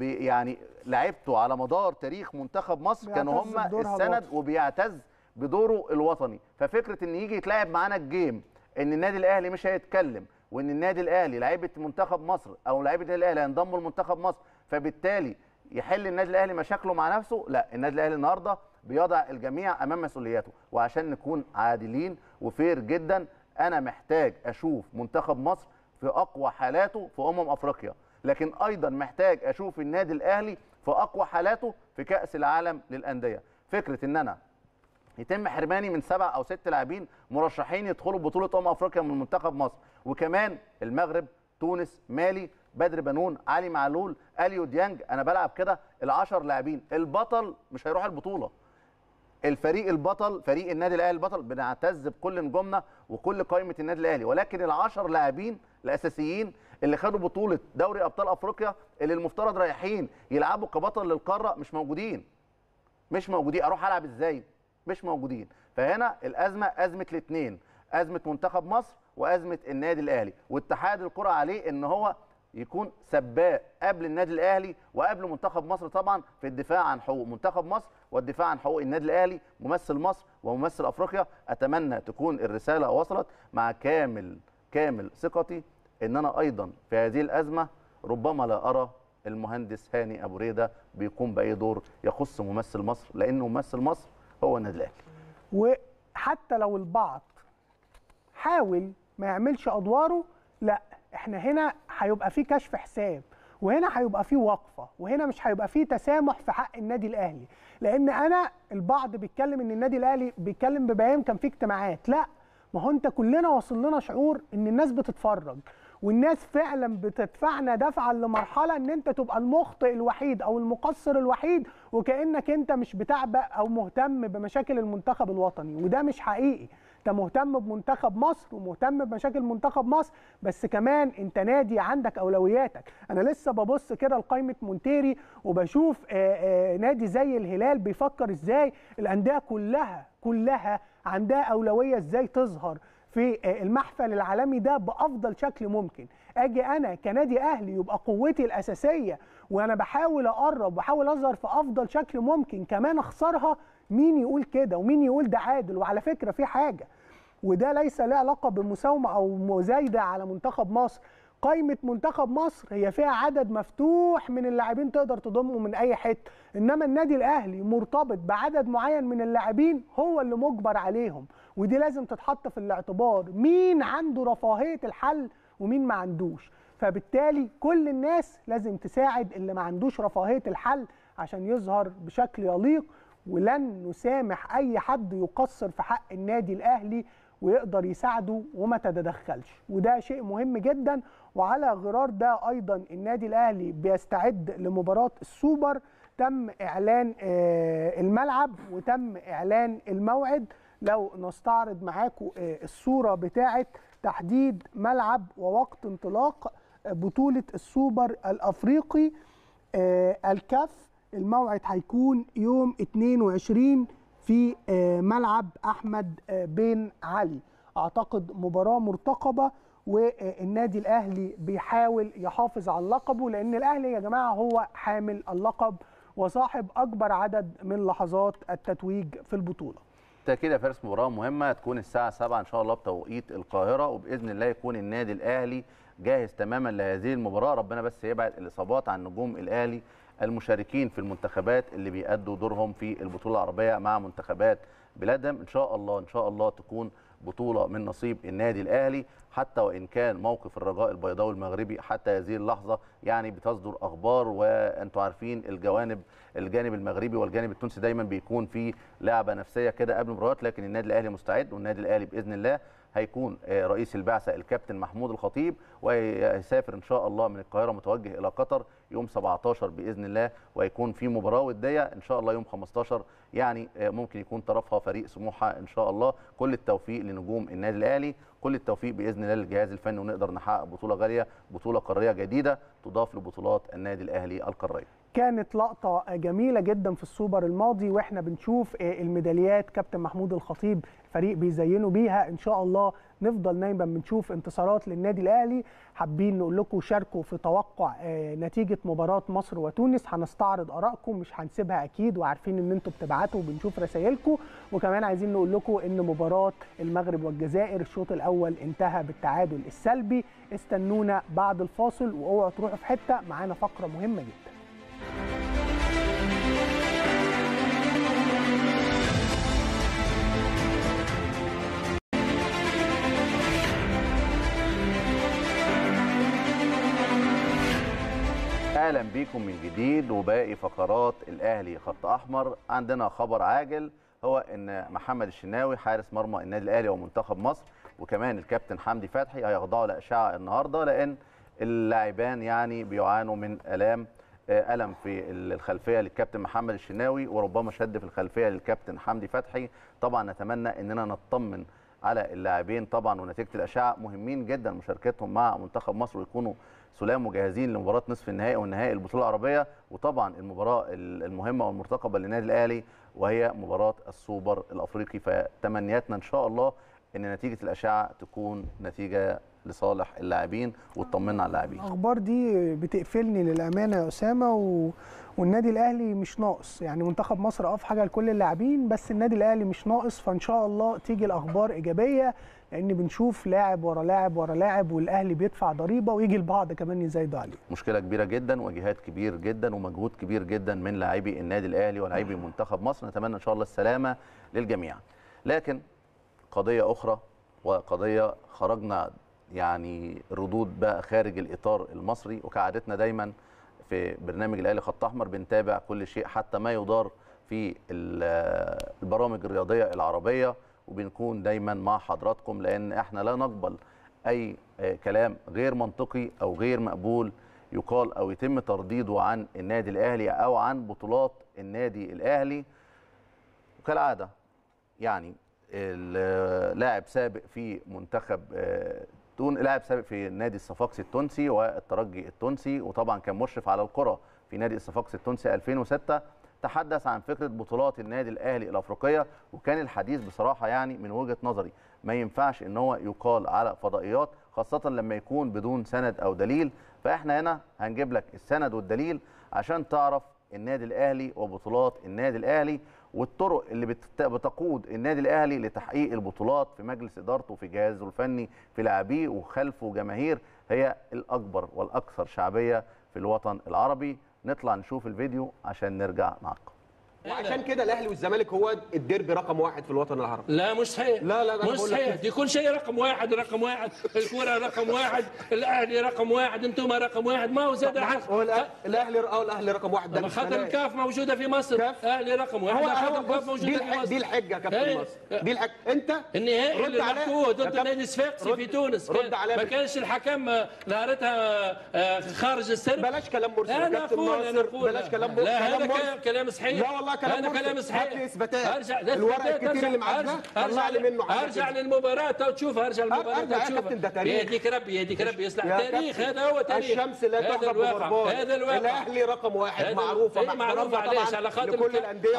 يعني لعبته على مدار تاريخ منتخب مصر كانوا هم السند وبيعتز بدوره الوطني. ففكره ان يجي يتلعب معانا الجيم ان النادي الاهلي مش هيتكلم، وان النادي الاهلي لعيبه منتخب مصر او لعيبه النادي الاهلي هينضموا لمنتخب مصر، فبالتالي يحل النادي الاهلي مشاكله مع نفسه، لا، النادي الاهلي النهارده بيضع الجميع امام مسؤولياته. وعشان نكون عادلين وفير جدا، انا محتاج اشوف منتخب مصر في اقوى حالاته في افريقيا، لكن ايضا محتاج اشوف النادي الاهلي في اقوى حالاته في كاس العالم للانديه. فكره ان انا يتم حرماني من 7 أو 6 لاعبين مرشحين يدخلوا بطوله افريقيا من منتخب مصر، وكمان المغرب، تونس، مالي، بدر بنون، علي معلول، اليو ديانج، انا بلعب كده 10 لاعبين. البطل مش هيروح البطوله، الفريق البطل فريق النادي الاهلي البطل، بنعتز بكل نجومنا وكل قائمه النادي الاهلي، ولكن 10 لاعبين الاساسيين اللي خدوا بطوله دوري ابطال افريقيا اللي المفترض رايحين يلعبوا كبطل للقاره مش موجودين، مش موجودين. اروح العب ازاي؟ مش موجودين. فهنا الازمه ازمه الاثنين، ازمه منتخب مصر وازمه النادي الاهلي، واتحاد الكره عليه ان هو يكون سباق قبل النادي الاهلي وقبل منتخب مصر طبعا في الدفاع عن حقوق منتخب مصر والدفاع عن حقوق النادي الاهلي، ممثل مصر وممثل افريقيا. اتمنى تكون الرساله وصلت مع كامل ثقتي ان انا ايضا في هذه الازمه ربما لا ارى المهندس هاني ابو ريدة بيقوم باي دور يخص ممثل مصر، لانه ممثل مصر هو النادي الاهلي. وحتى لو البعض حاول ما يعملش ادواره، لا، احنا هنا هيبقى في كشف حساب، وهنا هيبقى في وقفه، وهنا مش هيبقى في تسامح في حق النادي الاهلي. لان انا البعض بيتكلم ان النادي الاهلي بيتكلم ببيان كان في اجتماعات، لا، ما هو انت كلنا وصل لنا شعور ان الناس بتتفرج، والناس فعلا بتدفعنا دفعا لمرحله ان انت تبقى المخطئ الوحيد او المقصر الوحيد، وكانك انت مش بتعبأ او مهتم بمشاكل المنتخب الوطني. وده مش حقيقي، انت مهتم بمنتخب مصر ومهتم بمشاكل منتخب مصر، بس كمان انت نادي عندك اولوياتك. انا لسه ببص كده لقائمه مونتيري وبشوف نادي زي الهلال بيفكر ازاي الانديه كلها عندها اولويه ازاي تظهر في المحفل العالمي ده بأفضل شكل ممكن. أجي أنا كنادي أهلي يبقى قوتي الأساسية وأنا بحاول أقرب وأحاول أظهر في أفضل شكل ممكن، كمان أخسرها، مين يقول كده ومين يقول ده عادل؟ وعلى فكرة في حاجة، وده ليس له علاقة بمساومة أو مزايدة على منتخب مصر، قائمة منتخب مصر هي فيها عدد مفتوح من اللاعبين تقدر تضمه من أي حتة، إنما النادي الأهلي مرتبط بعدد معين من اللاعبين هو اللي مجبر عليهم، ودي لازم تتحط في الاعتبار، مين عنده رفاهية الحل ومين ما عندوش. فبالتالي كل الناس لازم تساعد اللي ما عندوش رفاهية الحل عشان يظهر بشكل يليق، ولن نسامح أي حد يقصر في حق النادي الأهلي ويقدر يساعده وما تتدخلش، وده شيء مهم جدا. وعلى غرار ده أيضا النادي الأهلي بيستعد لمباراة السوبر، تم إعلان الملعب وتم إعلان الموعد. لو نستعرض معاكم الصورة بتاعت تحديد ملعب ووقت انطلاق بطولة السوبر الأفريقي الكاف، الموعد هيكون يوم 22 في ملعب أحمد بن علي. أعتقد مباراة مرتقبة والنادي الاهلي بيحاول يحافظ على لقبه، لان الاهلي يا جماعه هو حامل اللقب وصاحب اكبر عدد من لحظات التتويج في البطوله. بالتاكيد يا فارس، مباراه مهمه هتكون الساعه 7 ان شاء الله بتوقيت القاهره، وباذن الله يكون النادي الاهلي جاهز تماما لهذه المباراه. ربنا بس يبعد الاصابات عن نجوم الاهلي المشاركين في المنتخبات اللي بيأدوا دورهم في البطوله العربيه مع منتخبات بلادهم. ان شاء الله تكون بطوله من نصيب النادي الاهلي، حتى وان كان موقف الرجاء البيضاوي المغربي حتى هذه اللحظه يعني بتصدر اخبار، وانتم عارفين الجانب المغربي والجانب التونسي دايما بيكون في لعبه نفسيه كده قبل المباريات، لكن النادي الاهلي مستعد، والنادي الاهلي باذن الله هيكون رئيس البعثه الكابتن محمود الخطيب، وهيسافر ان شاء الله من القاهره متوجه الى قطر يوم 17 باذن الله، وهيكون في مباراه وديه ان شاء الله يوم 15 يعني ممكن يكون طرفها فريق سموحه ان شاء الله. كل التوفيق لنجوم النادي الاهلي، كل التوفيق باذن الله للجهاز الفني، ونقدر نحقق بطوله غاليه، بطوله قاريه جديده تضاف لبطولات النادي الاهلي القاريه. كانت لقطه جميله جدا في السوبر الماضي واحنا بنشوف الميداليات كابتن محمود الخطيب فريق بيزينوا بيها. ان شاء الله نفضل دايما بنشوف انتصارات للنادي الاهلي. حابين نقول لكم شاركوا في توقع نتيجه مباراه مصر وتونس، هنستعرض ارائكم مش هنسيبها اكيد، وعارفين ان انتم بتبعتوا وبنشوف رسائلكم. وكمان عايزين نقول لكم ان مباراه المغرب والجزائر الشوط الاول انتهى بالتعادل السلبي. استنونا بعد الفاصل واوعوا تروحوا في حته، معانا فقره مهمه جدا. اهلا بيكم من جديد وباقي فقرات الاهلي خط احمر. عندنا خبر عاجل هو ان محمد الشناوي حارس مرمى النادي الاهلي ومنتخب مصر، وكمان الكابتن حمدي فتحي هيخضعوا لاشعه النهارده، لان اللاعبان يعني بيعانوا من الم في الخلفيه للكابتن محمد الشناوي، وربما شد في الخلفيه للكابتن حمدي فتحي. طبعا نتمنى اننا نطمن على اللاعبين طبعا، ونتيجه الاشعه مهمين جدا مشاركتهم مع منتخب مصر، ويكونوا سلام وجاهزين لمباراه نصف النهائي والنهائي البطوله العربيه، وطبعا المباراه المهمه والمرتقبه للنادي الاهلي وهي مباراه السوبر الافريقي. فتمنياتنا ان شاء الله ان نتيجه الاشعه تكون نتيجه لصالح اللاعبين، وتطمنا على اللاعبين. الاخبار دي بتقفلني للامانه يا اسامه، والنادي الاهلي مش ناقص يعني. منتخب مصر في حاجه لكل اللاعبين، بس النادي الاهلي مش ناقص، فان شاء الله تيجي الاخبار ايجابيه، لان بنشوف لاعب ورا لاعب ورا لاعب والاهلي بيدفع ضريبه ويجي البعض كمان يزايدوا عليه. مشكله كبيره جدا وجهاد كبير جدا ومجهود كبير جدا من لاعبي النادي الاهلي ولاعبي منتخب مصر، نتمنى ان شاء الله السلامه للجميع. لكن قضيه اخرى، وقضيه خرجنا يعني ردود بقى خارج الاطار المصري، وكعادتنا دايما في برنامج الاهلي خط احمر بنتابع كل شيء حتى ما يدار في البرامج الرياضيه العربيه، وبنكون دايما مع حضراتكم، لان احنا لا نقبل اي كلام غير منطقي او غير مقبول يقال او يتم ترديده عن النادي الاهلي او عن بطولات النادي الاهلي. وكالعاده يعني اللاعب سابق في منتخب لاعب سابق في نادي الصفاقسي التونسي والترجي التونسي، وطبعا كان مشرف على القرى في نادي الصفاقسي التونسي 2006، تحدث عن فكره بطولات النادي الاهلي الافريقيه. وكان الحديث بصراحه يعني من وجهه نظري ما ينفعش ان هو يقال على فضائيات، خاصه لما يكون بدون سند او دليل. فاحنا هنا هنجيب لك السند والدليل عشان تعرف النادي الاهلي وبطولات النادي الاهلي والطرق اللي بتقود النادي الاهلي لتحقيق البطولات في مجلس ادارته، في جهازه الفني، في لاعبيه، وخلفه جماهير هي الاكبر والاكثر شعبيه في الوطن العربي. نطلع نشوف الفيديو عشان نرجع نعقب. وعشان كده الاهلي والزمالك هو الديربي رقم واحد في الوطن العربي. لا مش صحيح، لا لا مش صحيح، دي كل شيء رقم واحد، رقم واحد الكوره، رقم واحد الاهلي، رقم واحد انتم رقم واحد. ما هو زاد هو الاهلي الاهلي رقم واحد ده، خاطر الكاف موجوده في مصر، الاهلي رقم واحد خاطر الكاف موجوده في مصر. دي الحجه يا كابتن مصر، دي الحجه. انت النهائي اللي لعبتوه ضد النادي الصفاقسي في تونس ما كانش الحكم نهارتها خارج السرب. بلاش كلام مرسي يا كابتن مصر، بلاش كلام مرسي، كلام صحيح. لا والله ده كلام صحيح. ارجع الورق الكتير اللي معانا طلعني منه. ارجع للمباراه تشوف، ارجع للمباراه تشوف. يهديك ربي، يهديك ربي، يصلح. تاريخ، هذا هو تاريخ. الشمس لا تغرب بغربال. هذا الواقع. الاهلي رقم واحد، معروفه، معروفه عليه، على خاطر كل الانديه،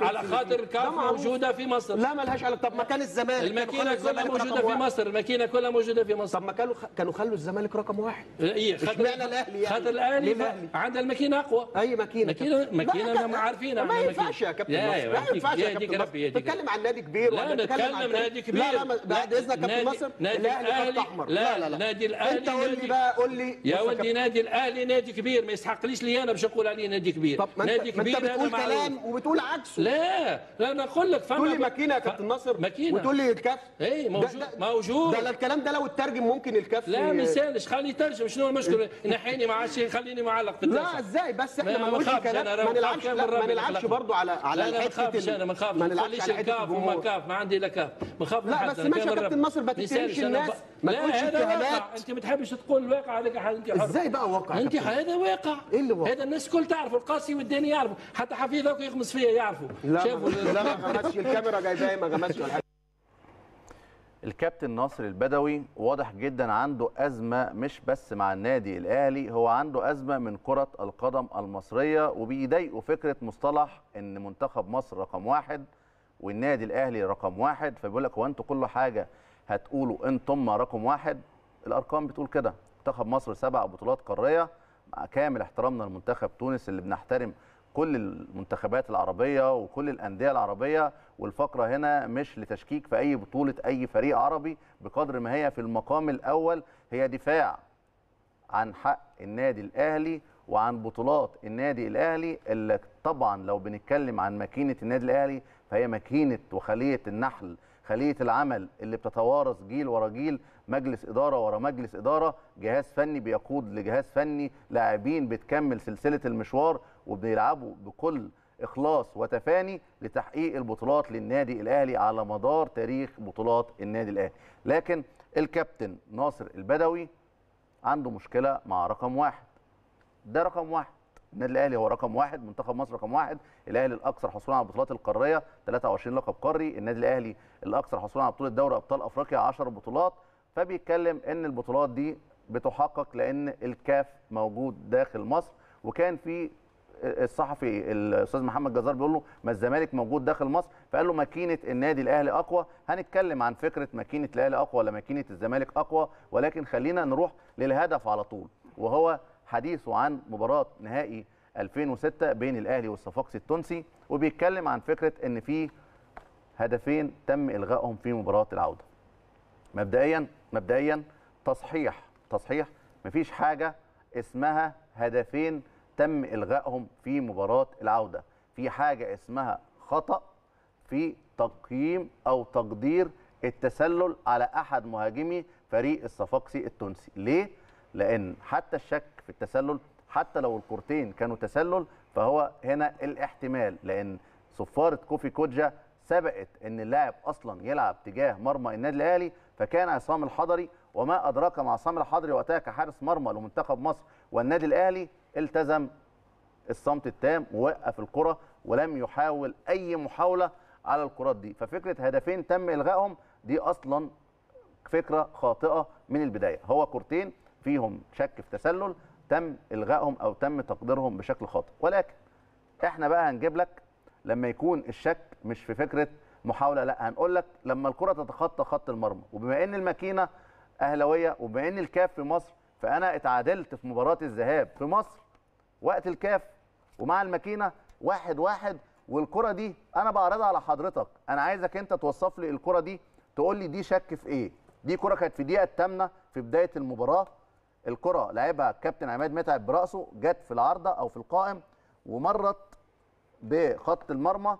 على خاطر الكاف موجوده في مصر. لا مالهاش علاقه. طب ما كان الزمالك، الماكينه كلها موجوده في مصر، الماكينه كلها موجوده في مصر. طب ما كانوا خلوا الزمالك رقم واحد. اشمعنى الاهلي؟ خاطر الاهلي عندها الماكينه اقوى. اي ماكينه ما عارفينها. ما ينفعش يا كابتن، لا ينفعش يا كابتن. بتتكلم عن نادي كبير ولا بتتكلم عن نادي كبير؟ لا بعد اذنك يا كابتن مصر، الاهلي خط احمر. لا نادي الاهلي. انت قول لي بقى، قول لي يا ولدي، نادي الاهلي نادي كبير، ما يسحقليش لي انا باش نقول عليه نادي كبير. طب نادي كبير انت بتقول كلام وبتقول عكسه. لا انا اقول لك، تقول لي ماكينه يا كابتن ناصر وتقول لي الكاف. اي موجود ده الكلام ده، لو اترجم ممكن الكاف. لا ما يسالش، خليه يترجم. شنو المشكله؟ نحيني ما عادش يخليني معلق في الترجمه. لا ازاي بس احنا ما نقولش كلام، ما نلعبش برضه على الحته. انا ما نخافش، ما نلعبش الكاف وما كاف، ما عندي لا كاف، ما خاف. لا بس ماشي يا كابتن ناصر، ما تتهمش الناس، ما تقولش الكلام. انت ما بتحبش تقول الواقع عليك حاجه. انت حر ازاي بقى واقع؟ انت هذا واقع. ايه اللي واقع؟ هذا الناس كل تعرفه، القاسي والداني يعرفوا، حتى حفيظك يغمس فيا يعرفوا. لا ما غمسش، الكاميرا جايباه ما غمسش ولا حاجه. الكابتن ناصر البدوي واضح جدا عنده أزمة، مش بس مع النادي الأهلي، هو عنده أزمة من كرة القدم المصرية، وبيضايقه فكرة مصطلح إن منتخب مصر رقم واحد والنادي الأهلي رقم واحد. فبيقول لك هو أنتوا كل حاجة هتقولوا أنتم رقم واحد؟ الأرقام بتقول كده. منتخب مصر 7 بطولات قارية، مع كامل احترامنا لمنتخب تونس اللي بنحترم كل المنتخبات العربية وكل الأندية العربية، والفقرة هنا مش لتشكيك في أي بطولة أي فريق عربي، بقدر ما هي في المقام الأول هي دفاع عن حق النادي الأهلي وعن بطولات النادي الأهلي، اللي طبعا لو بنتكلم عن ماكينة النادي الأهلي فهي ماكينة وخلية النحل، خلية العمل اللي بتتوارث جيل ورا جيل، مجلس إدارة ورا مجلس إدارة، جهاز فني بيقود لجهاز فني، لاعبين بتكمل سلسلة المشوار، وبيلعبوا بكل إخلاص وتفاني لتحقيق البطولات للنادي الأهلي على مدار تاريخ بطولات النادي الأهلي. لكن الكابتن ناصر البدوي عنده مشكلة مع رقم واحد. ده رقم واحد، النادي الأهلي هو رقم واحد، منتخب مصر رقم واحد، الأهلي الأكثر حصولا على البطولات القارية 23 لقب قاري، النادي الأهلي الأكثر حصولا على بطولة دوري أبطال أفريقيا 10 بطولات. فبيتكلم إن البطولات دي بتحقق لأن الكاف موجود داخل مصر. وكان في الصحفي الاستاذ محمد جزار بيقول له ما الزمالك موجود داخل مصر، فقال له ماكينه النادي الاهلي اقوى. هنتكلم عن فكره ماكينه الاهلي اقوى ولا ماكينه الزمالك اقوى، ولكن خلينا نروح للهدف على طول، وهو حديثه عن مباراه نهائي 2006 بين الاهلي والصفاقسي التونسي، وبيتكلم عن فكره ان في هدفين تم الغائهم في مباراه العوده. مبدئيا تصحيح مفيش حاجه اسمها هدفين تم إلغائهم في مباراة العودة. في حاجة اسمها خطأ في تقييم أو تقدير التسلل على أحد مهاجمي فريق الصفاقسي التونسي. ليه؟ لأن حتى الشك في التسلل، حتى لو الكورتين كانوا تسلل، فهو هنا الاحتمال، لأن صفارة كوفي كوجا سبقت أن اللاعب أصلا يلعب تجاه مرمى النادي الأهلي، فكان عصام الحضري، وما أدراك مع عصام الحضري وقتها كحارس مرمى لمنتخب مصر والنادي الأهلي، التزم الصمت التام ووقف الكرة ولم يحاول أي محاولة على الكرات دي. ففكرة هدفين تم إلغائهم دي أصلا فكرة خاطئة من البداية. هو كورتين فيهم شك في تسلل تم إلغائهم أو تم تقديرهم بشكل خاطئ. ولكن احنا بقى هنجيب لك لما يكون الشك مش في فكرة محاولة، لا هنقول لك لما الكرة تتخطى خط المرمى. وبما أن الماكينة أهلاوية وبما أن الكاف في مصر، فأنا اتعادلت في مباراة الذهاب في مصر وقت الكاف ومع الماكينه 1-1، والكره دي انا بعرضها على حضرتك، انا عايزك انت توصف لي الكره دي، تقول لي دي شك في ايه. دي كره كانت في الدقيقه الثامنه في بدايه المباراه، الكره لعبها الكابتن عماد متعب براسه، جت في العارضه او في القائم ومرت بخط المرمى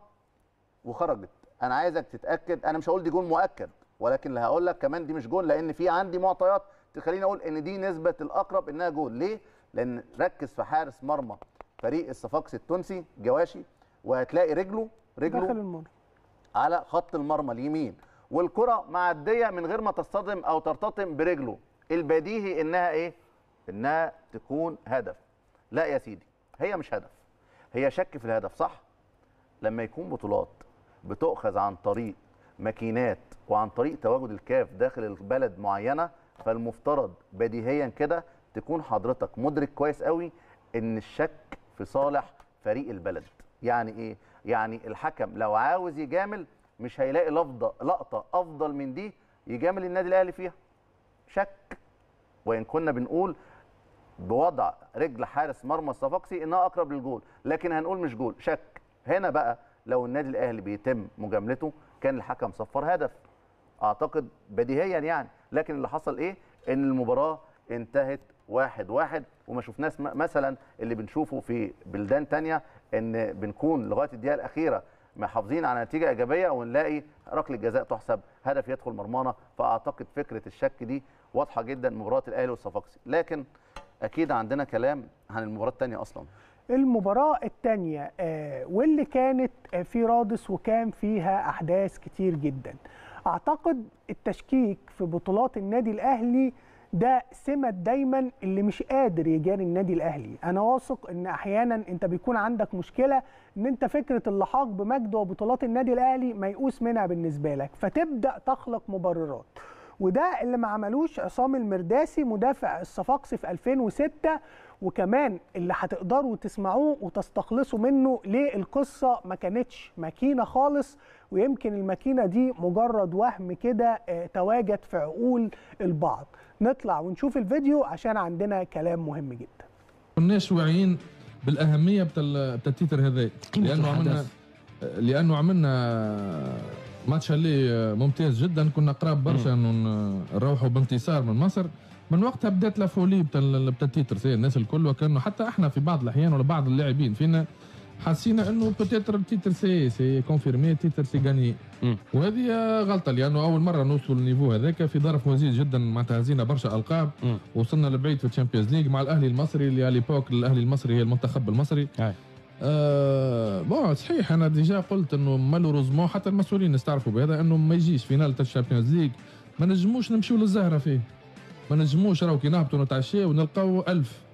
وخرجت. انا عايزك تتاكد، انا مش هقول دي جول مؤكد، ولكن اللي هقول لك كمان دي مش جول، لان في عندي معطيات تخليني اقول ان دي نسبه الاقرب انها جول. ليه؟ لأن ركز في حارس مرمى فريق الصفاقسي التونسي جواشي، وهتلاقي رجله على خط المرمى اليمين، والكرة معدية من غير ما تصطدم أو ترتطم برجله. البديهي إنها إيه؟ إنها تكون هدف. لا يا سيدي، هي مش هدف، هي شك في الهدف، صح؟ لما يكون بطولات بتؤخذ عن طريق ماكينات وعن طريق تواجد الكاف داخل البلد معينه، فالمفترض بديهيا كده تكون حضرتك مدرك كويس قوي ان الشك في صالح فريق البلد. يعني ايه؟ يعني الحكم لو عاوز يجامل مش هيلاقي لقطه افضل من دي يجامل النادي الاهلي فيها. شك، وان كنا بنقول بوضع رجل حارس مرمى الصفاقسي انها اقرب للجول، لكن هنقول مش جول، شك. هنا بقى لو النادي الاهلي بيتم مجاملته كان الحكم صفر هدف اعتقد بديهيا يعني، لكن اللي حصل ايه؟ ان المباراه انتهت 1-1 وما شفناش مثلا اللي بنشوفه في بلدان تانية ان بنكون لغايه الدقيقه الاخيره محافظين على نتيجه ايجابيه ونلاقي ركله جزاء تحسب، هدف يدخل مرمانا. فاعتقد فكره الشك دي واضحه جدا مباراه الاهلي والصفاقسي. لكن اكيد عندنا كلام عن المباراه الثانيه. اصلا المباراه الثانيه واللي كانت في رادس وكان فيها احداث كتير جدا، اعتقد التشكيك في بطولات النادي الاهلي ده سمة دايما اللي مش قادر يجاري النادي الاهلي. انا واثق ان احيانا انت بيكون عندك مشكله ان انت فكره اللحاق بمجد وبطولات النادي الاهلي ميؤوس منها بالنسبه لك، فتبدا تخلق مبررات، وده اللي ما عملوش عصام المرداسي مدافع الصفاقسي في 2006. وكمان اللي هتقدروا تسمعوه وتستخلصوا منه ليه القصه ما كانتش ماكينه خالص، ويمكن الماكينه دي مجرد وهم كده تواجد في عقول البعض. نطلع ونشوف الفيديو عشان عندنا كلام مهم جدا. الناس واعيين بالاهميه بتاع التتر هذا، لانه عملنا ماتش اللي ممتاز جدا، كنا قراب برشا انه نروحوا بانتصار من مصر. من وقتها بدات لافولي بتاع التتر، الناس الكل وكانه حتى احنا في بعض الاحيان ولا بعض اللاعبين فينا حسينا انه التتر سي كونفيرمي، التتر سي غاني، وهذه غلطه لانه اول مره نوصلوا للنيفو هذاك في ظرف وزيز جدا، معناتها هزينا برشا القاب، وصلنا لبعيد في الشامبيونز ليج مع الاهلي المصري اللي ليبوك الاهلي المصري هي المنتخب المصري. صحيح انا ديجا قلت انه مالو روزمون حتى المسؤولين استعرفوا بهذا انه ما يجيش فينال تاع الشامبيونز ليج، ما نجموش نمشيو للزهره فيه، ما نجموش راهو كي نهبطوا نتعشاو ونلقاو 1000.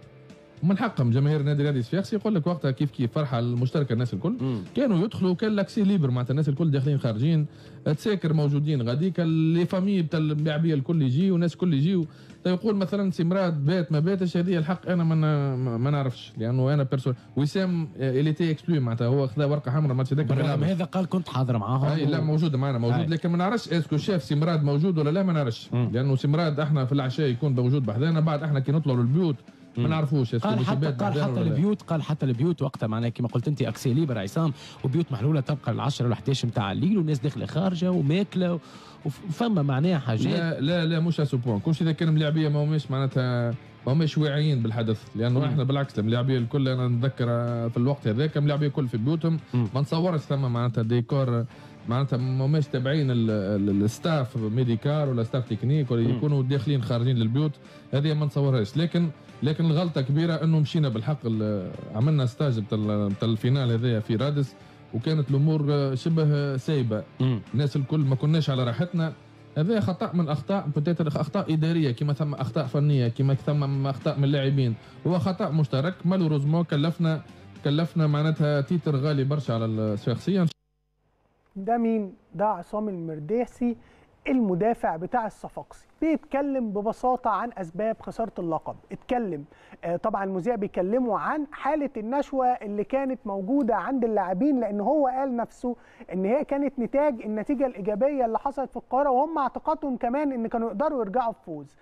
من حقهم جماهير النادي الاهلي الصفاقسي يقول لك وقتها كيف فرحه المشتركه الناس الكل، كانوا يدخلوا كان لاكسي ليبر، معناتها الناس الكل داخلين خارجين، تساكر موجودين، غاديك لي فامي تاع اللاعبيه الكل يجي والناس الكل يجيو. يقول مثلا سي مراد بات ما باتش، هذه الحق انا ما نعرفش، لانه انا بيرسون وسام اليتي اكسبلو، معناتها هو خذا ورقه حمراء الماتش هذاك. هذا قال كنت حاضر معاهم، لا موجود معنا موجود، لكن ما نعرفش اسكو شاف سي مراد موجود ولا لا، ما نعرفش، لانه سي مراد احنا في العشاء يكون موجود بحذانا، بعد احنا كي نطلعوا للبيوت ما نعرفوش. قال حتى البيوت وقتها، معناها كما قلت انت اكسي ليبر عصام، وبيوت محلوله تبقى ال 10 وال 11 نتاع الليل، والناس داخله خارجه وماكله وفما معناها حاجات. لا لا لا مش اسوبون كلش، اذا كان اللاعبيه ماهمش معناتها ماهمش واعيين بالحدث، لانه احنا بالعكس اللاعبيه الكل انا نتذكر في الوقت هذاك اللاعبيه الكل في بيوتهم، ما نصورش ثم معناتها ديكور، معناتها ماهمش تابعين الستاف ميديكار ولا ستاف تكنيك ولا يكونوا داخلين خارجين للبيوت، هذه ما نصورهاش. لكن الغلطه كبيره انه مشينا بالحق، عملنا ستاج بتاع الفينال هذايا في رادس، وكانت الامور شبه سايبه، الناس الكل ما كناش على راحتنا. هذا خطا من اخطاء، اخطاء اداريه كما ثم اخطاء فنيه كما ثم اخطاء من اللاعبين، هو خطا مشترك مالوريزمون كلفنا معناتها تيتر غالي برشا على الشخصيه. ده مين؟ ده عصام المرداسي المدافع بتاع الصفاقسي، بيتكلم ببساطه عن اسباب خساره اللقب، اتكلم طبعا المذيع بيكلمه عن حاله النشوه اللي كانت موجوده عند اللاعبين، لان هو قال نفسه ان هي كانت نتاج النتيجه الايجابيه اللي حصلت في القاهره، وهم اعتقادهم كمان ان كانوا يقدروا يرجعوا بفوز.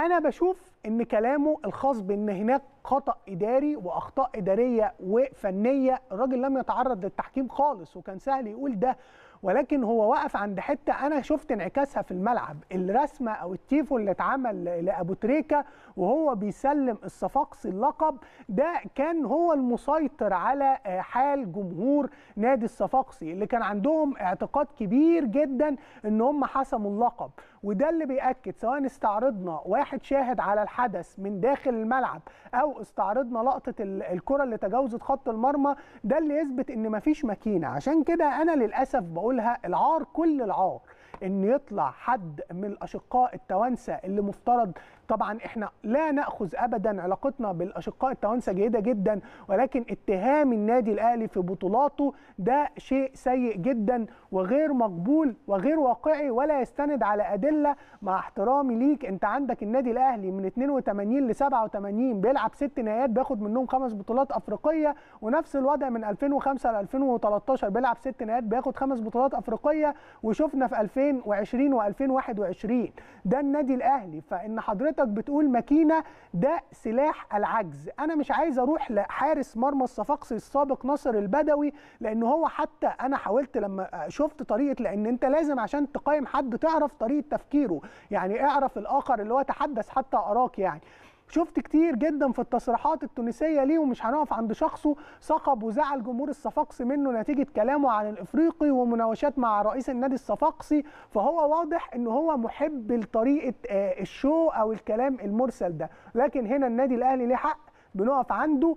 انا بشوف ان كلامه الخاص بان هناك خطا اداري واخطاء اداريه وفنيه، الراجل لم يتعرض للتحكيم خالص وكان سهل يقول ده، ولكن هو وقف عند حته انا شفت انعكاسها في الملعب، الرسمه او التيفو اللي اتعمل لابو تريكه وهو بيسلم الصفاقسي اللقب، ده كان هو المسيطر على حال جمهور نادي الصفاقسي اللي كان عندهم اعتقاد كبير جدا ان هم حسموا اللقب. وده اللي بيأكد سواء استعرضنا واحد شاهد على الحدث من داخل الملعب او استعرضنا لقطه الكره اللي تجاوزت خط المرمى، ده اللي يثبت ان مفيش ماكينه. عشان كده انا للاسف بقولها العار كل العار ان يطلع حد من الاشقاء التوانسه اللي مفترض طبعا احنا لا ناخذ ابدا علاقتنا بالاشقاء التوانسه جيده جدا، ولكن اتهام النادي الاهلي في بطولاته ده شيء سيء جدا وغير مقبول وغير واقعي ولا يستند على ادله. مع احترامي ليك، انت عندك النادي الاهلي من 82 ل 87 بيلعب 6 نهائيات بياخد منهم 5 بطولات افريقيه، ونفس الوضع من 2005 ل 2013 بيلعب 6 نهائيات بياخد 5 بطولات افريقيه، وشفنا في 2020 و2021 ده النادي الاهلي. فان حضرتك بتقول ماكينه، ده سلاح العجز. انا مش عايز اروح لحارس مرمى الصفاقسي السابق ناصر البدوي، لان هو حتى انا حاولت لما شفت طريقه، لان انت لازم عشان تقيم حد تعرف طريقه تفكيره، يعني اعرف الاخر اللي هو تحدث حتى اراك. يعني شفت كتير جدا في التصريحات التونسيه ليه، ومش هنقف عند شخصه، صخب وزعل جمهور الصفاقسي منه نتيجه كلامه عن الافريقي ومناوشات مع رئيس النادي الصفاقسي، فهو واضح ان هو محب لطريقه الشو او الكلام المرسل ده. لكن هنا النادي الاهلي ليه حق بنقف عنده.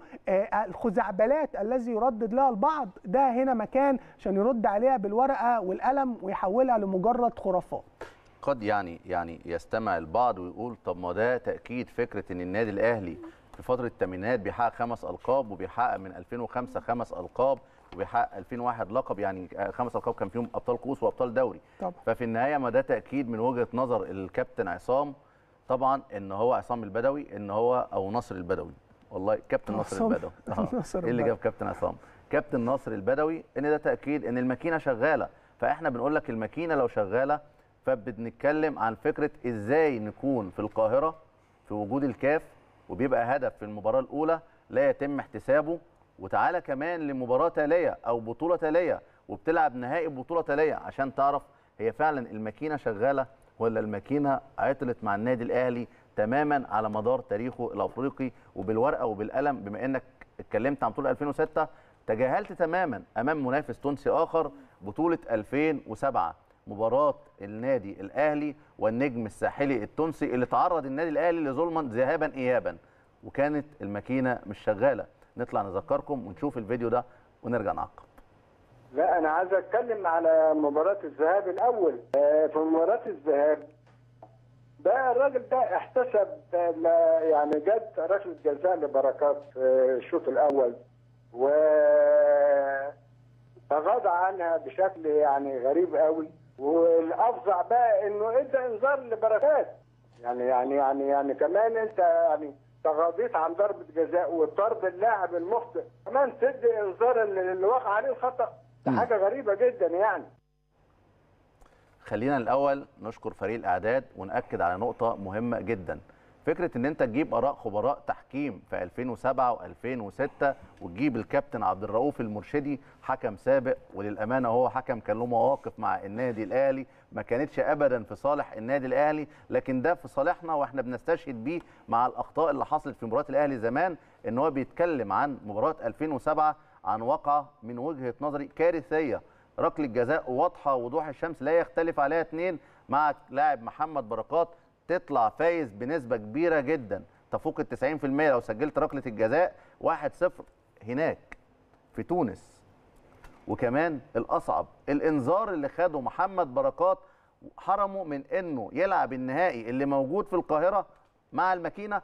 الخزعبلات الذي يردد لها البعض ده هنا مكان عشان يرد عليها بالورقه والقلم ويحولها لمجرد خرافات. قد يعني يستمع البعض ويقول طب ما ده تأكيد فكرة ان النادي الاهلي في فترة الثمانينات بيحقق 5 ألقاب، وبيحقق من 2005 5 ألقاب، وبيحقق 2001 لقب، يعني 5 ألقاب كان فيهم ابطال كؤوس وابطال دوري. طبعا. ففي النهاية ما ده تأكيد من وجهة نظر الكابتن عصام، طبعا ان هو عصام البدوي، ان هو او ناصر البدوي، والله كابتن ناصر البدوي ايه اللي جاب كابتن عصام؟ كابتن ناصر البدوي، ان ده تأكيد ان الماكينة شغالة. فاحنا بنقول لك الماكينة لو شغالة، فبنتكلم عن فكرة ازاي نكون في القاهرة في وجود الكاف، وبيبقى هدف في المباراة الأولى لا يتم احتسابه، وتعالى كمان لمباراة تالية أو بطولة تالية، وبتلعب نهائي بطولة تالية عشان تعرف هي فعلا الماكينة شغالة ولا الماكينة عطلت مع النادي الأهلي تماما على مدار تاريخه الأفريقي وبالورقة وبالقلم. بما إنك اتكلمت عن بطولة 2006، تجاهلت تماما أمام منافس تونسي آخر بطولة 2007، مباراة النادي الأهلي والنجم الساحلي التونسي اللي تعرض النادي الأهلي لظلما ذهابا إيابا، وكانت الماكينة مش شغالة. نطلع نذكركم ونشوف الفيديو ده ونرجع نعقب. لا أنا عايز أتكلم على مباراة الذهاب الأول. في مباراة الذهاب ده الراجل ده احتسب، يعني جت ركلة جزاء لبركات في الشوط الأول، وتغاضى عنها بشكل يعني غريب قوي. والافظع بقى انه ادى انذار لبركات، يعني كمان انت يعني تغاضيت عن ضربه جزاء وطرد اللاعب المخطئ، كمان تدي انذار ان اللي وقع عليه الخطا. ده حاجه غريبه جدا يعني. خلينا الاول نشكر فريق الاعداد وناكد على نقطه مهمه جدا، فكره ان انت تجيب اراء خبراء تحكيم في 2007 و2006 وتجيب الكابتن عبد الرؤوف المرشدي حكم سابق، وللامانه هو حكم كان له مواقف مع النادي الاهلي ما كانتش ابدا في صالح النادي الاهلي، لكن ده في صالحنا واحنا بنستشهد بيه مع الاخطاء اللي حصلت في مباراه الاهلي زمان. ان هو بيتكلم عن مباراه 2007 عن واقعه من وجهه نظري كارثيه، ركله جزاء واضحه وضوح الشمس لا يختلف عليها اثنين، مع لاعب محمد بركات تطلع فايز بنسبه كبيره جدا تفوق ال 90%، لو سجلت ركله الجزاء 1-0 هناك في تونس. وكمان الاصعب الانذار اللي خده محمد بركات، حرمه من انه يلعب النهائي اللي موجود في القاهره مع الماكينه.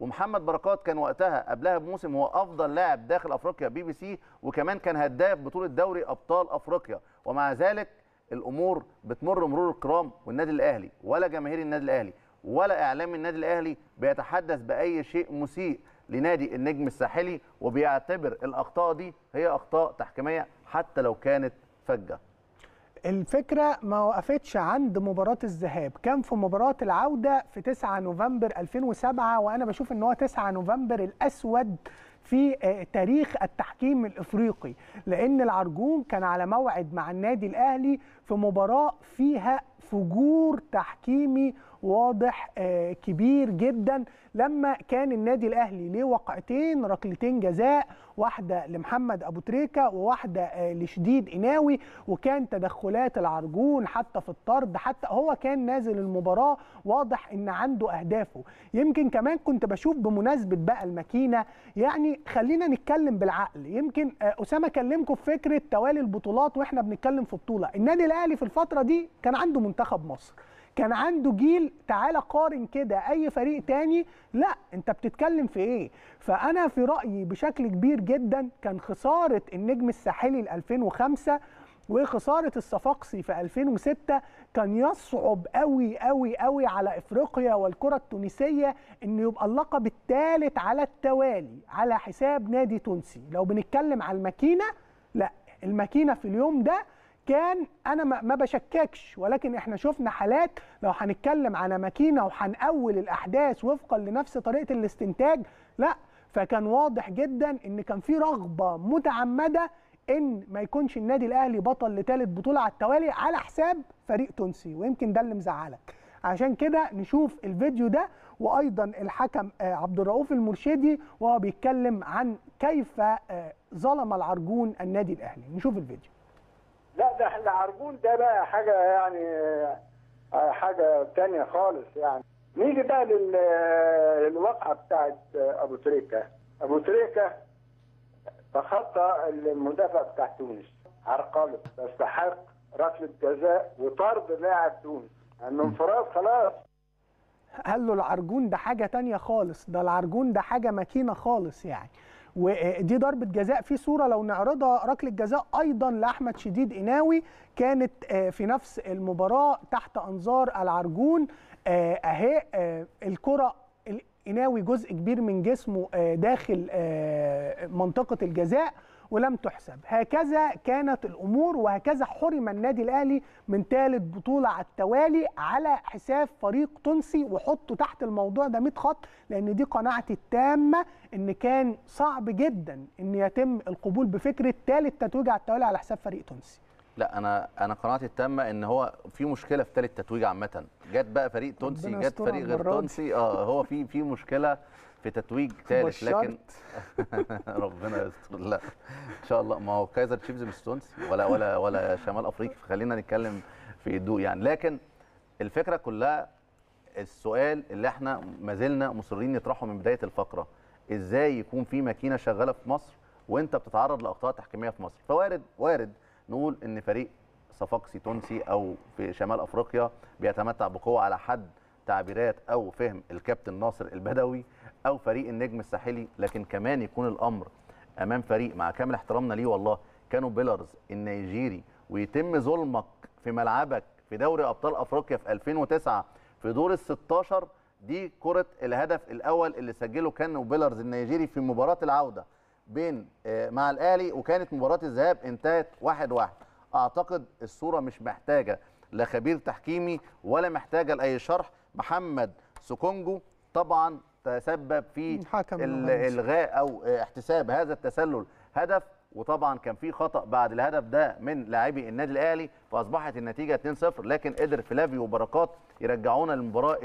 ومحمد بركات كان وقتها قبلها بموسم هو افضل لاعب داخل افريقيا BBC، وكمان كان هداف بطوله دوري ابطال افريقيا، ومع ذلك الامور بتمر مرور الكرام، والنادي الاهلي ولا جماهير النادي الاهلي ولا اعلام النادي الاهلي بيتحدث باي شيء مسيء لنادي النجم الساحلي، وبيعتبر الاخطاء دي هي اخطاء تحكيميه حتى لو كانت فجه. الفكرة ما وقفتش عند مباراة الذهاب، كان في مباراة العودة في 9 نوفمبر 2007، وانا بشوف ان هو 9 نوفمبر الاسود في تاريخ التحكيم الافريقي، لان العرجون كان على موعد مع النادي الاهلي في مباراة فيها فجور تحكيمي واضح كبير جدا، لما كان النادي الاهلي ليه وقعتين، ركلتين جزاء، واحده لمحمد ابو تريكه وواحده لشديد قناوي، وكان تدخلات العرجون حتى في الطرد، حتى هو كان نازل المباراه واضح ان عنده اهدافه. يمكن كمان كنت بشوف بمناسبه بقى الماكينه، يعني خلينا نتكلم بالعقل. يمكن اسامه كلمكم في فكره توالي البطولات واحنا بنتكلم في بطوله، النادي الاهلي في الفتره دي كان عنده منتخب مصر، كان عنده جيل. تعالى قارن كده اي فريق تاني، لا انت بتتكلم في ايه. فانا في رايي بشكل كبير جدا كان خساره النجم الساحلي ل 2005 وخساره الصفاقسي في 2006 كان يصعب قوي قوي قوي على افريقيا والكره التونسيه انه يبقى اللقب الثالث على التوالي على حساب نادي تونسي. لو بنتكلم على الماكينه، لا الماكينه في اليوم ده كان انا ما بشككش، ولكن احنا شفنا حالات لو هنتكلم على ماكينه وهنأول الاحداث وفقا لنفس طريقه الاستنتاج، لا فكان واضح جدا ان كان في رغبه متعمده ان ما يكونش النادي الاهلي بطل لثالث بطوله على التوالي على حساب فريق تونسي، ويمكن ده اللي مزعلك. عشان كده نشوف الفيديو ده، وايضا الحكم عبد الرؤوف المرشدي وهو بيتكلم عن كيف ظلم العرجون النادي الاهلي. نشوف الفيديو. لا ده احنا عرجون ده بقى حاجه يعني حاجه ثانيه خالص. يعني نيجي بقى للواقعه بتاعت ابو تريكه. ابو تريكه تخطى المدافع بتاع تونس، عرقله، يستحق ركله جزاء وطرد لاعب تونس، انه انفراد خلاص. قال له العرجون ده حاجه ثانيه خالص، ده العرجون ده حاجه ماكينه خالص يعني. ودي ضربة جزاء في صورة لو نعرضها ركلة جزاء أيضا لأحمد شديد إناوي كانت في نفس المباراة تحت أنظار العرجون. أهي الكرة، إناوي جزء كبير من جسمه داخل منطقة الجزاء ولم تحسب. هكذا كانت الأمور، وهكذا حرم النادي الأهلي من ثالث بطولة على التوالي على حساب فريق تونسي. وحطوا تحت الموضوع ده 100 خط، لأن دي قناعتي التامة إن كان صعب جدا إن يتم القبول بفكرة ثالث تتويج على التوالي على حساب فريق تونسي. لا انا قناعتي التامه ان هو في مشكله في ثالث تتويج عامه، جت بقى فريق تونسي جت فريق غير تونسي، هو في مشكله في تتويج ثالث، لكن ربنا يستر. لا ان شاء الله، ما هو كايزر تشيفز مش تونسي ولا شمال افريقي، فخلينا نتكلم في هدوء يعني. لكن الفكره كلها، السؤال اللي احنا ما زلنا مصرين نطرحه من بدايه الفقره، ازاي يكون في ماكينه شغاله في مصر وانت بتتعرض لاخطاء تحكيميه في مصر؟ فوارد نقول ان فريق صفاقسي تونسي او في شمال افريقيا بيتمتع بقوه على حد تعبيرات او فهم الكابتن ناصر البدوي او فريق النجم الساحلي، لكن كمان يكون الامر امام فريق مع كامل احترامنا ليه والله كانوا بيلرز النيجيري، ويتم ظلمك في ملعبك في دوري ابطال افريقيا في 2009 في دور ال 16. دي كره الهدف الاول اللي سجله كانوا بيلرز النيجيري في مباراه العوده بين مع الاهلي، وكانت مباراه الذهاب انتهت 1-1. اعتقد الصوره مش محتاجه لا خبير تحكيمي ولا محتاجه لاي شرح. محمد سكونجو طبعا تسبب في الغاء او احتساب هذا التسلل هدف، وطبعا كان في خطا بعد الهدف ده من لاعبي النادي الاهلي، فاصبحت النتيجه 2-0. لكن قدر فلافيو وبركات يرجعونا للمباراه 2-2،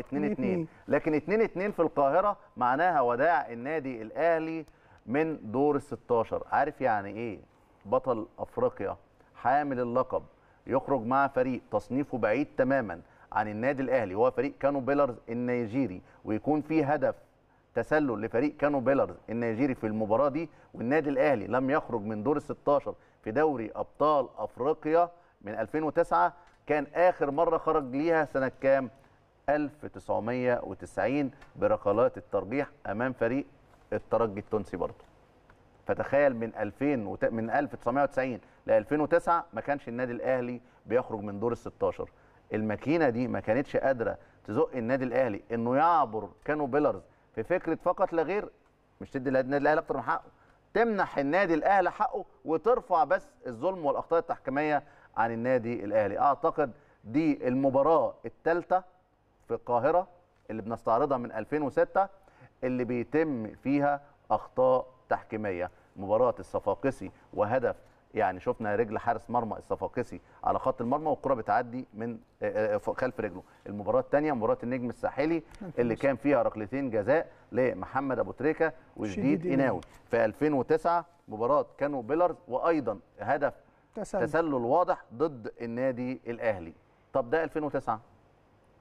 لكن 2-2 في القاهره معناها وداع النادي الاهلي من دور ال 16. عارف يعني ايه بطل افريقيا حامل اللقب يخرج مع فريق تصنيفه بعيد تماما عن النادي الاهلي، هو فريق كانو بيلرز النيجيري، ويكون في هدف تسلل لفريق كانو بيلرز النيجيري في المباراه دي، والنادي الاهلي لم يخرج من دور ال 16 في دوري ابطال افريقيا من 2009. كان اخر مره خرج ليها سنه كام؟ 1990 بركلات الترجيح امام فريق الترجي التونسي برضه. فتخيل من 1990 ل 2009 ما كانش النادي الاهلي بيخرج من دور ال 16. الماكينه دي ما كانتش قادره تزق النادي الاهلي انه يعبر كانو بيلرز في فكره فقط لا غير، مش تدي النادي الاهلي اكتر من حقه، تمنح النادي الاهلي حقه وترفع بس الظلم والاخطاء التحكيميه عن النادي الاهلي. اعتقد دي المباراه الثالثه في القاهره اللي بنستعرضها من 2006 اللي بيتم فيها اخطاء تحكيميه، مباراه الصفاقسي وهدف، يعني شفنا رجل حارس مرمى الصفاقسي على خط المرمى والكره بتعدي من خلف رجله. المباراه الثانيه مباراه النجم الساحلي اللي كان فيها ركلتين جزاء لمحمد ابو تريكه وشديد إناوي في 2009، مباراه كانو بيلرز، وايضا هدف تسلل واضح ضد النادي الاهلي. طب ده 2009،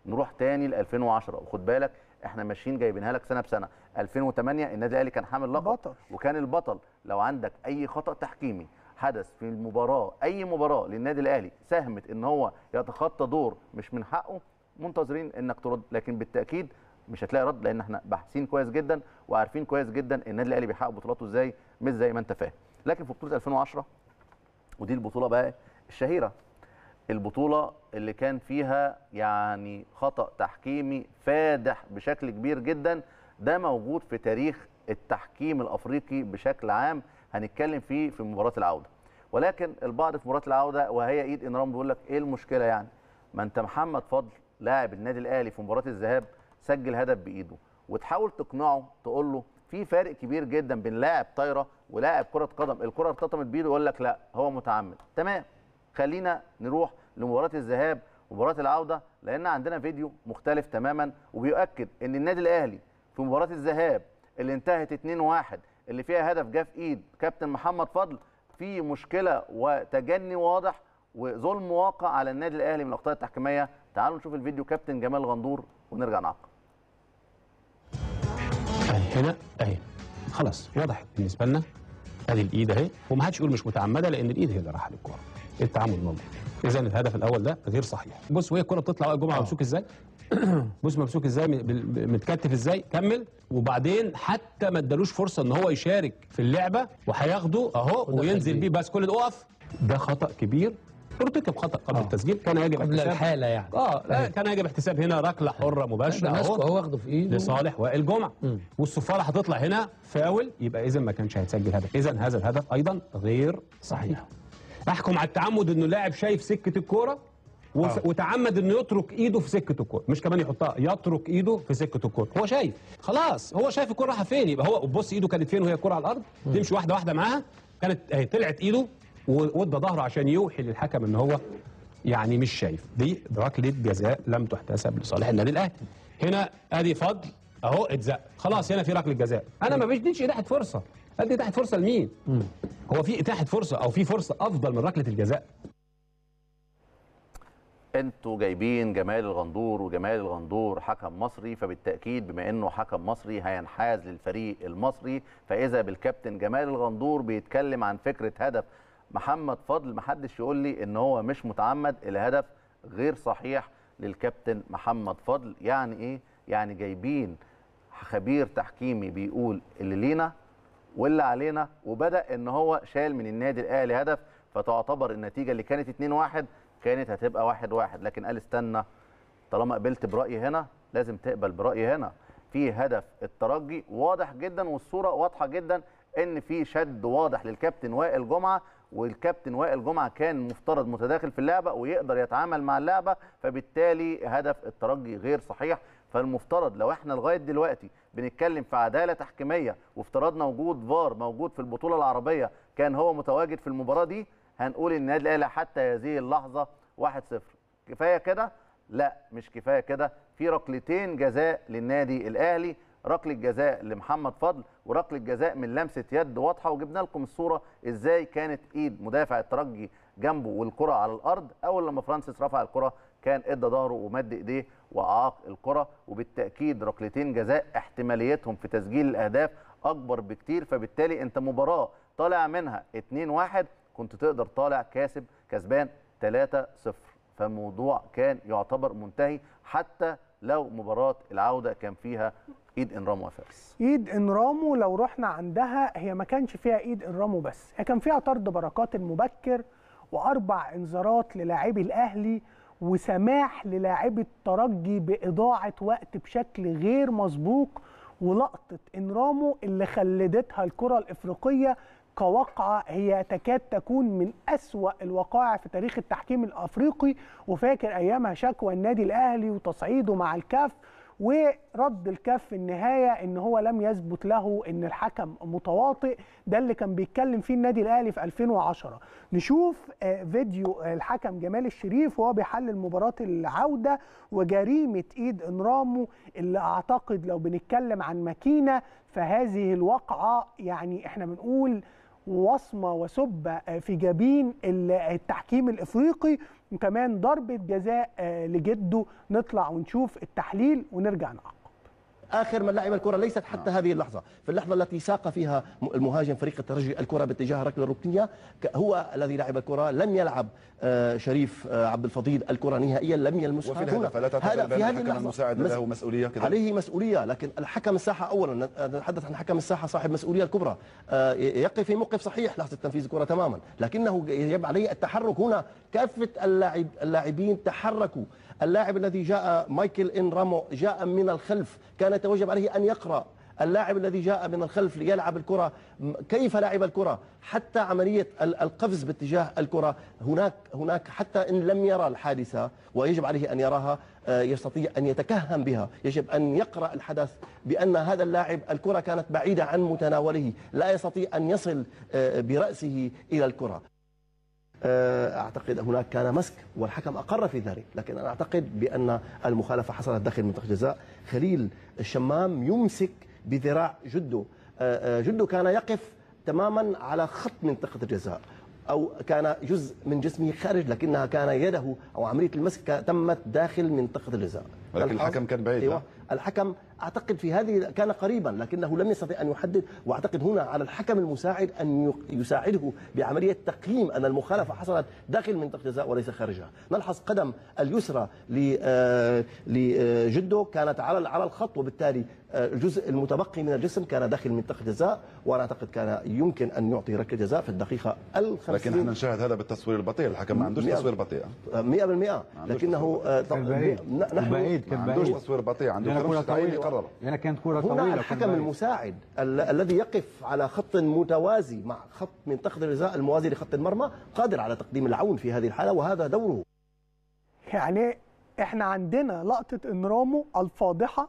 نروح تاني ل 2010، وخد بالك احنا ماشيين جايبينها لك سنه بسنه. 2008 النادي الاهلي كان حامل لقب وكان البطل. لو عندك اي خطا تحكيمي حدث في المباراه، اي مباراه للنادي الاهلي ساهمت ان هو يتخطى دور مش من حقه، منتظرين انك ترد، لكن بالتاكيد مش هتلاقي رد، لان احنا باحثين كويس جدا وعارفين كويس جدا النادي الاهلي بيحقق بطولاته ازاي، مش زي ما انت فاهم. لكن في بطوله 2010 ودي البطوله بقى الشهيره، البطوله اللي كان فيها يعني خطا تحكيمي فادح بشكل كبير جدا، ده موجود في تاريخ التحكيم الافريقي بشكل عام، هنتكلم فيه في مباراه العوده. ولكن البعض في مباراه العوده وهي ايد انرام بيقول لك ايه المشكله يعني، ما انت محمد فضل لاعب النادي الاهلي في مباراه الذهاب سجل هدف بايده، وتحاول تقنعه تقول له في فرق كبير جدا بين لاعب طايره ولاعب كره قدم، الكره ارتطمت بايده، يقول لك لا هو متعمد. تمام، خلينا نروح لمباراه الذهاب ومباراه العوده، لان عندنا فيديو مختلف تماما وبيؤكد ان النادي الاهلي في مباراه الذهاب اللي انتهت 2-1 اللي فيها هدف جه في ايد كابتن محمد فضل، في مشكله وتجني واضح وظلم واقع على النادي الاهلي من الاخطاء التحكيميه. تعالوا نشوف الفيديو كابتن جمال غندور ونرجع نعقب. هنا اهي خلاص وضحت بالنسبه لنا، ادي الايد اهي ومحدش يقول مش متعمده، لان الايد هي اللي راحه للكوره، التعامل موجود. اذا الهدف الاول ده غير صحيح. بص وهي الكوره بتطلع جمعه ممسوك ازاي؟ بص ممسوك ازاي، متكتف ازاي، كمل. وبعدين حتى ما ادالوش فرصه ان هو يشارك في اللعبه، وهياخده اهو وينزل بيه بس كل ده اقف. ده خطا كبير، ارتكب خطا قبل التسجيل، كان يجب احتساب قبل الحاله يعني. لا كان يجب احتساب هنا ركله حره مباشره اهو واخده في ايده لصالح وائل جمعه، والصفاره هتطلع هنا فاول، يبقى اذا ما كانش هيتسجل هدف. اذا هذا الهدف ايضا غير صحيح. احكم على التعمد انه لاعب شايف سكه الكوره وتعمد انه يترك ايده في سكه الكوره، مش كمان يحطها، يترك ايده في سكه الكوره، هو شايف خلاص، هو شايف الكوره رايحه فين، يبقى هو بص ايده كانت فين وهي الكوره على الارض، تمشي واحده واحده معاها، كانت اهي طلعت ايده وادى ظهره عشان يوحي للحكم ان هو يعني مش شايف. دي ركله جزاء لم تحتسب لصالح النادي الاهلي. هنا ادي فضل اهو اتزق، خلاص هنا في ركله جزاء، انا ما بديش اتاحت فرصه، ادي اتاحت فرصه لمين؟ هو في اتاحت فرصه او في فرصه افضل من ركله الجزاء؟ انتوا جايبين جمال الغندور، وجمال الغندور حكم مصري، فبالتاكيد بما انه حكم مصري هينحاز للفريق المصري، فاذا بالكابتن جمال الغندور بيتكلم عن فكره هدف محمد فضل، محدش يقول لي ان هو مش متعمد، الهدف غير صحيح للكابتن محمد فضل. يعني ايه؟ يعني جايبين خبير تحكيمي بيقول اللي لينا واللي علينا، وبدا ان هو شال من النادي الاهلي هدف، فتعتبر النتيجه اللي كانت 2-1 كانت هتبقى 1-1، لكن قال استنى، طالما قبلت برايي هنا لازم تقبل برايي هنا. في هدف الترجي واضح جدا والصوره واضحه جدا ان في شد واضح للكابتن وائل جمعه، والكابتن وائل جمعه كان مفترض متداخل في اللعبه ويقدر يتعامل مع اللعبه، فبالتالي هدف الترجي غير صحيح. فالمفترض لو احنا لغايه دلوقتي بنتكلم في عداله تحكيميه وافترضنا وجود فار موجود في البطوله العربيه كان هو متواجد في المباراه دي، هنقول ان النادي الاهلي حتى هذه اللحظه 1-0. كفايه كده؟ لا مش كفايه كده، في ركلتين جزاء للنادي الاهلي، ركله جزاء لمحمد فضل وركله جزاء من لمسه يد واضحه، وجبنا لكم الصوره ازاي كانت ايد مدافع الترجي جنبه والكره على الارض، اول لما فرانسيس رفع الكره كان ادى ظهره ومد ايديه واعاق الكره، وبالتاكيد ركلتين جزاء احتماليتهم في تسجيل الاهداف اكبر بكتير، فبالتالي انت مباراه طالع منها 2-1 كنت تقدر طالع كسبان 3-0، فالموضوع كان يعتبر منتهي حتى لو مباراه العوده كان فيها ايد انرامو وفارس. ايد انرامو لو رحنا عندها، هي ما كانش فيها ايد انرامو بس، هي كان فيها طرد بركات المبكر و4 انذارات للاعبي الاهلي وسماح للاعبي الترجي باضاعه وقت بشكل غير مسبوق، ولقطه انرامو اللي خلدتها الكره الافريقيه كواقعه هي تكاد تكون من أسوأ الوقائع في تاريخ التحكيم الافريقي، وفاكر ايامها شكوى النادي الاهلي وتصعيده مع الكاف، ورد الكاف في النهايه ان هو لم يثبت له ان الحكم متواطئ، ده اللي كان بيتكلم فيه النادي الاهلي في 2010. نشوف فيديو الحكم جمال الشريف وهو بيحلل مباراه العوده وجريمه ايد انرامو، اللي اعتقد لو بنتكلم عن ماكينه فهذه الواقعه يعني احنا بنقول وصمه وسبه في جبين التحكيم الافريقي، وكمان ضربه جزاء لجده. نطلع ونشوف التحليل ونرجع نعقب. آخر من لعب الكرة ليست حتى هذه اللحظة، في اللحظة التي ساق فيها المهاجم فريق الترجي الكرة باتجاه الركلة الركنية هو الذي لعب الكرة، لم يلعب شريف عبد الفضيل الكرة نهائيا، لم يلمسها. وفي الهدف لا تعتقد أن الحكم المساعد له مسؤولية كده؟ عليه مسؤولية، لكن الحكم الساحة أولا، نتحدث عن حكم الساحة صاحب مسؤولية الكبرى، يقف في موقف صحيح لحظة تنفيذ الكرة تماما، لكنه يجب عليه التحرك هنا. كافة اللاعبين تحركوا، اللاعب الذي جاء مايكل إن رامو جاء من الخلف، كان يتوجب عليه أن يقرأ، اللاعب الذي جاء من الخلف ليلعب الكرة كيف لعب الكرة، حتى عملية القفز باتجاه الكرة هناك حتى إن لم يرى الحادثة ويجب عليه أن يراها، يستطيع أن يتكهن بها، يجب أن يقرأ الحدث بأن هذا اللاعب الكرة كانت بعيدة عن متناوله، لا يستطيع أن يصل برأسه إلى الكرة. أعتقد هناك كان مسك والحكم أقر في ذلك، لكن أنا أعتقد بأن المخالفة حصلت داخل منطقة الجزاء. خليل الشمام يمسك بذراع جده، جده كان يقف تماما على خط منطقة الجزاء، أو كان جزء من جسمه خارج، لكنها كان يده أو عملية المسك تمت داخل منطقة الجزاء، لكن الحكم كان بعيد. أيوة. الحكم أعتقد في هذه كان قريبا لكنه لم يستطيع أن يحدد، وأعتقد هنا على الحكم المساعد أن يساعده بعملية تقييم أن المخالفة حصلت داخل منطقة الجزاء وليس خارجها. نلحظ قدم اليسرى لجده كانت على الخط، وبالتالي الجزء المتبقي من الجسم كان داخل منطقة الجزاء، وأنا أعتقد كان يمكن أن يعطي ركلة جزاء في الدقيقة 50. لكن احنا نشاهد هذا بالتصوير البطيء، الحكم ما عندوش تصوير بطيء 100%، لكنه بعيد، ما عندوش تصوير بطيء، عنده قرر. يعني كانت كرة طويلة. هنا الحكم المساعد الذي يقف على خط متوازي مع خط منطقة الجزاء الموازي لخط المرمى قادر على تقديم العون في هذه الحالة، وهذا دوره. يعني احنا عندنا لقطة إن رامو الفاضحة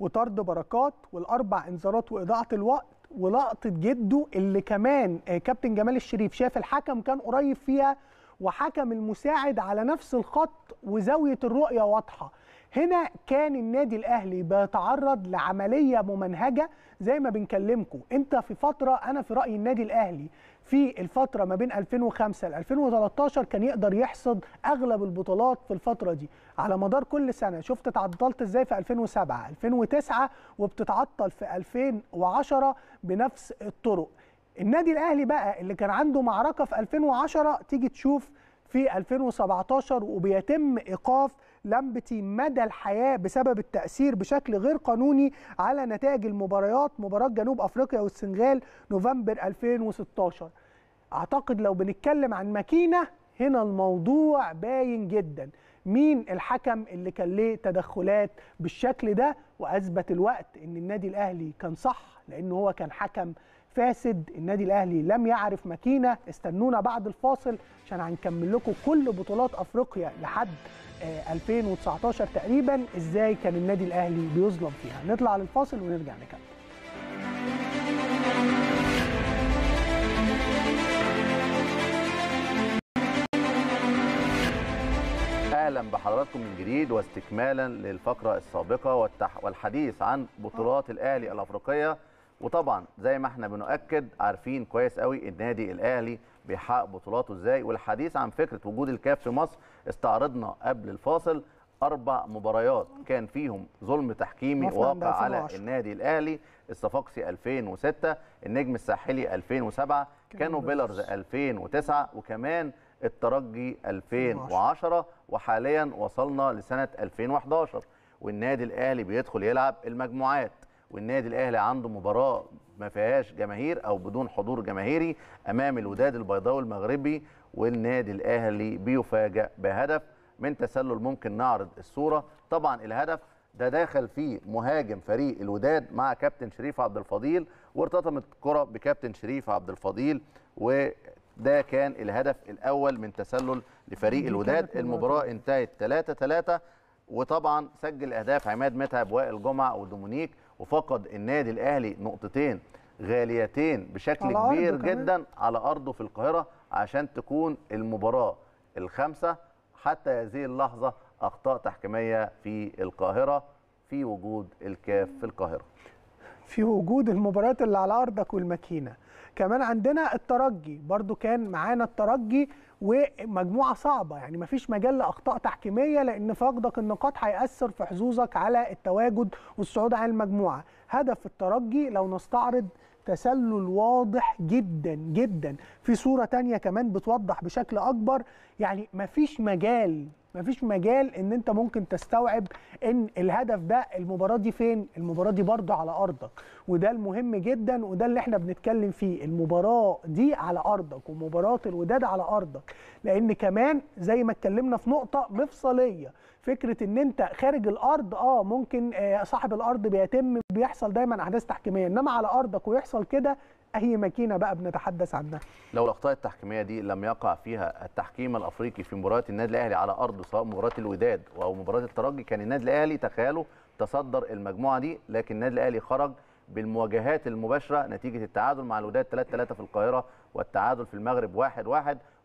وطرد بركات والأربع إنذارات وإضاعة الوقت، ولقطة جده اللي كمان كابتن جمال الشريف شاف الحكم كان قريب فيها وحكم المساعد على نفس الخط وزاوية الرؤية واضحة. هنا كان النادي الأهلي بيتعرض لعملية ممنهجة زي ما بنكلمكم. انت في فترة، أنا في رأيي النادي الأهلي في الفترة ما بين 2005 ل 2013 كان يقدر يحصد أغلب البطولات في الفترة دي على مدار كل سنة. شفت تعطلت ازاي في 2007 2009 وبتتعطل في 2010 بنفس الطرق. النادي الأهلي بقى اللي كان عنده معركة في 2010 تيجي تشوف في 2017 وبيتم إيقاف لمبة مدى الحياة بسبب التأثير بشكل غير قانوني على نتائج المباريات، مباراة جنوب أفريقيا والسنغال نوفمبر 2016. أعتقد لو بنتكلم عن ماكينة هنا الموضوع باين جدا، مين الحكم اللي كان ليه تدخلات بالشكل ده، وأثبت الوقت أن النادي الأهلي كان صح لأنه هو كان حكم فاسد. النادي الأهلي لم يعرف ماكينة. استنونا بعد الفاصل عشان هنكمل لكم كل بطولات أفريقيا لحد 2019 تقريبا إزاي كان النادي الأهلي بيظلم فيها. نطلع للفاصل ونرجع نكمل. أهلا بحضراتكم من جديد، واستكمالا للفقرة السابقة والحديث عن بطولات الأهلي الأفريقية. وطبعا زي ما احنا بنؤكد عارفين كويس قوي النادي الاهلي بيحقق بطولاته ازاي، والحديث عن فكره وجود الكاف في مصر. استعرضنا قبل الفاصل 4 مباريات كان فيهم ظلم تحكيمي واقع على النادي الاهلي، الصفاقسي 2006، النجم الساحلي 2007، كانوا بيلرز 2009، وكمان الترجي 2010، وحاليا وصلنا لسنه 2011 والنادي الاهلي بيدخل يلعب المجموعات. والنادي الاهلي عنده مباراه ما فيهاش جماهير او بدون حضور جماهيري امام الوداد البيضاوي المغربي، والنادي الاهلي بيفاجئ بهدف من تسلل. ممكن نعرض الصوره. طبعا الهدف ده داخل فيه مهاجم فريق الوداد مع كابتن شريف عبد الفضيل، وارتطمت الكره بكابتن شريف عبد الفضيل، وده كان الهدف الاول من تسلل لفريق الوداد. المباراه انتهت 3-3، وطبعا سجل اهداف عماد متعب وائل جمعه ودومونيك، وفقد النادي الأهلي نقطتين غاليتين بشكل كبير جدا على أرضه في القاهرة عشان تكون المباراة الخامسة حتى هذه اللحظة. أخطاء تحكيمية في القاهرة في وجود الكاف في القاهرة، في وجود المباريات اللي على أرضك والماكينة. كمان عندنا الترجي، برضو كان معانا الترجي ومجموعه صعبه، يعني مفيش مجال لاخطاء تحكيميه لان فقدك النقاط هيأثر في حظوظك على التواجد والصعود على المجموعه. هدف الترجي لو نستعرض تسلل واضح جدا جدا، في صوره تانية كمان بتوضح بشكل اكبر، يعني مفيش مجال ان انت ممكن تستوعب ان الهدف ده المباراه دي فين، المباراه دي برضه على ارضك، وده المهم جدا وده اللي احنا بنتكلم فيه، المباراه دي على ارضك ومباراه الوداد على ارضك، لان كمان زي ما اتكلمنا في نقطه مفصليه، فكره ان انت خارج الارض ممكن صاحب الارض بيحصل دايما احداث تحكيميه، انما على ارضك ويحصل كده اي ماكينه بقى بنتحدث عنها. لو الاخطاء التحكيميه دي لم يقع فيها التحكيم الافريقي في مباراه النادي الاهلي على ارضه، سواء مباراه الوداد او مباراه الترجي، كان النادي الاهلي تخيلوا تصدر المجموعه دي، لكن النادي الاهلي خرج بالمواجهات المباشره نتيجه التعادل مع الوداد 3-3 في القاهره والتعادل في المغرب 1-1،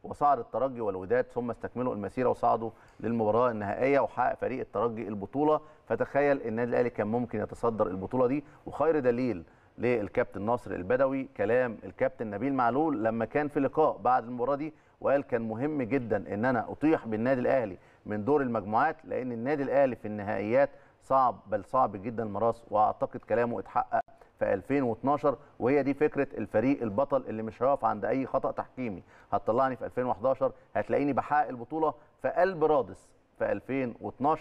وصعد الترجي والوداد ثم استكملوا المسيره وصعدوا للمباراه النهائيه وحقق فريق الترجي البطوله. فتخيل النادي الاهلي كان ممكن يتصدر البطوله دي، وخير دليل للكابتن ناصر البدوي كلام الكابتن نبيل معلول لما كان في لقاء بعد المباراه دي، وقال كان مهم جدا ان انا اطيح بالنادي الاهلي من دور المجموعات، لان النادي الاهلي في النهائيات صعب، بل صعب جدا المراس، واعتقد كلامه اتحقق في 2012. وهي دي فكره الفريق البطل اللي مش هيقف عند اي خطا تحكيمي. هتطلعني في 2011 هتلاقيني بحقق البطوله في قلب رادس في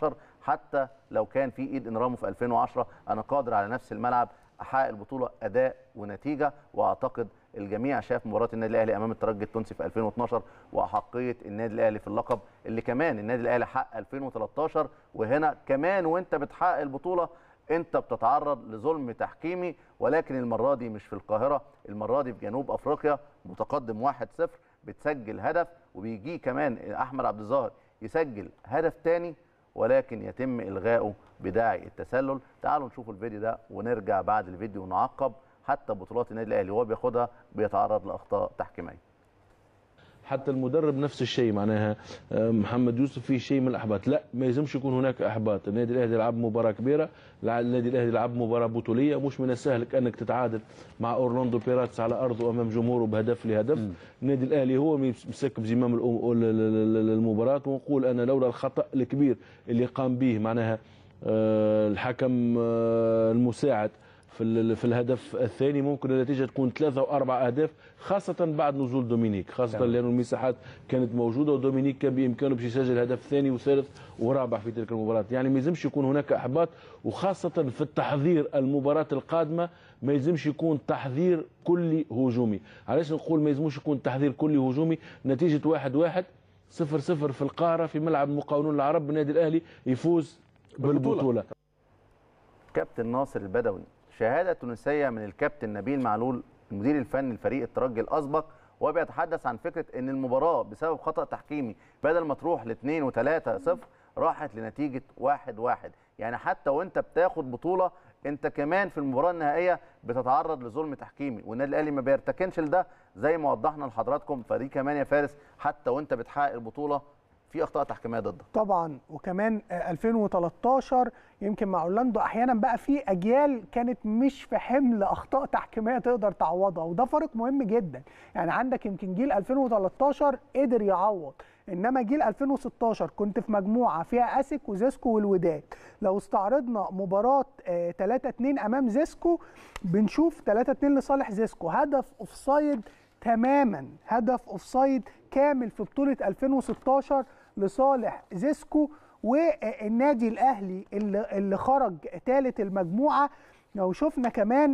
2012، حتى لو كان في ايد انرامو في 2010 انا قادر على نفس الملعب احقق البطوله اداء ونتيجه. واعتقد الجميع شاف مباراه النادي الاهلي امام الترجي التونسي في 2012 واحقيه النادي الاهلي في اللقب اللي كمان النادي الاهلي حقق 2013. وهنا كمان وانت بتحقق البطوله انت بتتعرض لظلم تحكيمي، ولكن المره دي مش في القاهره، المره دي في جنوب افريقيا، متقدم 1-0 بتسجل هدف، وبيجي كمان احمد عبد الظاهر يسجل هدف ثاني ولكن يتم الغائه بداعي التسلل. تعالوا نشوفوا الفيديو ده ونرجع بعد الفيديو ونعقب. حتى بطولات النادي الاهلي وهو بياخدها بيتعرض لاخطاء تحكيميه. حتى المدرب نفس الشيء، معناها محمد يوسف في شيء من الاحباط، لا ما يلزمش يكون هناك احباط. النادي الاهلي يلعب مباراه كبيره، النادي الاهلي يلعب مباراه بطوليه، مش من السهل كانك تتعادل مع اورلاندو بيراتس على ارضه امام جمهوره بهدف لهدف. النادي الاهلي هو مسكب زمام المباراه، ونقول انا لولا الخطا الكبير اللي قام به معناها الحكم المساعد في الهدف الثاني، ممكن النتيجه تكون 3 و4 اهداف، خاصه بعد نزول دومينيك، خاصه لانه المساحات كانت موجوده ودومينيك كان بامكانه باش يسجل هدف ثاني وثالث ورابع في تلك المباراه. يعني ما يلزمش يكون هناك احباط، وخاصه في التحضير المباراه القادمه ما يلزمش يكون تحضير كلي هجومي. علاش نقول ما يلزموش يكون تحضير كلي هجومي؟ نتيجه 1-1 0-0 في القاهره في ملعب مقاولون العرب، النادي الاهلي يفوز بالبطوله. كابتن ناصر البدوي، شهادة تونسية من الكابتن نبيل معلول المدير الفني لفريق الترجي الأسبق، وبيتحدث عن فكرة أن المباراة بسبب خطأ تحكيمي بدل ما تروح ل2 و3-0 راحت لنتيجة 1-1. يعني حتى وأنت بتاخد بطولة أنت كمان في المباراة النهائية بتتعرض لظلم تحكيمي، والنادي الأهلي ما بيرتكنش لده زي ما وضحنا لحضراتكم. فدي كمان يا فارس حتى وأنت بتحقق البطولة في اخطاء تحكيميه ضدك طبعا. وكمان 2013 يمكن مع اورلاندو احيانا بقى في اجيال كانت مش في حمل اخطاء تحكيميه تقدر تعوضها، وده فرق مهم جدا. يعني عندك يمكن جيل 2013 قدر يعوض، انما جيل 2016 كنت في مجموعه فيها اسك وزيسكو والوداد. لو استعرضنا مباراه 3-2 امام زيسكو بنشوف 3-2 لصالح زيسكو، هدف اوفسايد تماما، هدف اوفسايد كامل في بطولة 2016 لصالح زيسكو. والنادي الأهلي اللي خرج ثالث المجموعة. لو شفنا كمان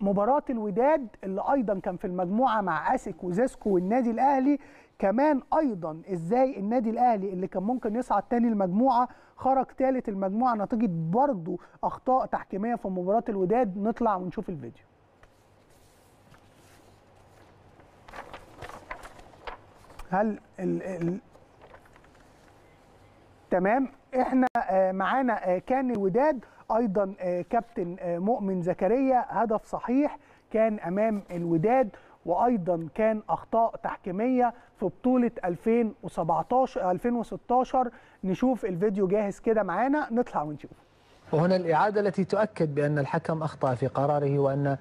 مباراة الوداد اللي أيضا كان في المجموعة مع أسك وزيسكو والنادي الأهلي، كمان أيضا إزاي النادي الأهلي اللي كان ممكن يصعد تاني المجموعة خرج ثالث المجموعة نتيجة برضو أخطاء تحكيمية في مباراة الوداد. نطلع ونشوف الفيديو. هل تمام احنا معانا كان الوداد ايضا كابتن مؤمن زكريا هدف صحيح كان امام الوداد، وايضا كان اخطاء تحكيميه في بطوله 2016. نشوف الفيديو جاهز كده معانا، نطلع ونشوف. وهنا الاعاده التي تؤكد بان الحكم اخطا في قراره، وان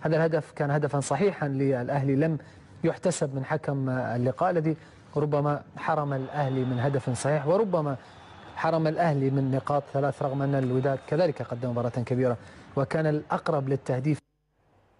هذا الهدف كان هدفا صحيحا للأهلي لم يحتسب من حكم اللقاء الذي ربما حرم الأهلي من هدف صحيح، وربما حرم الأهلي من نقاط ثلاث، رغم أن الوداد كذلك قدم مباراة كبيرة وكان الأقرب للتهديف.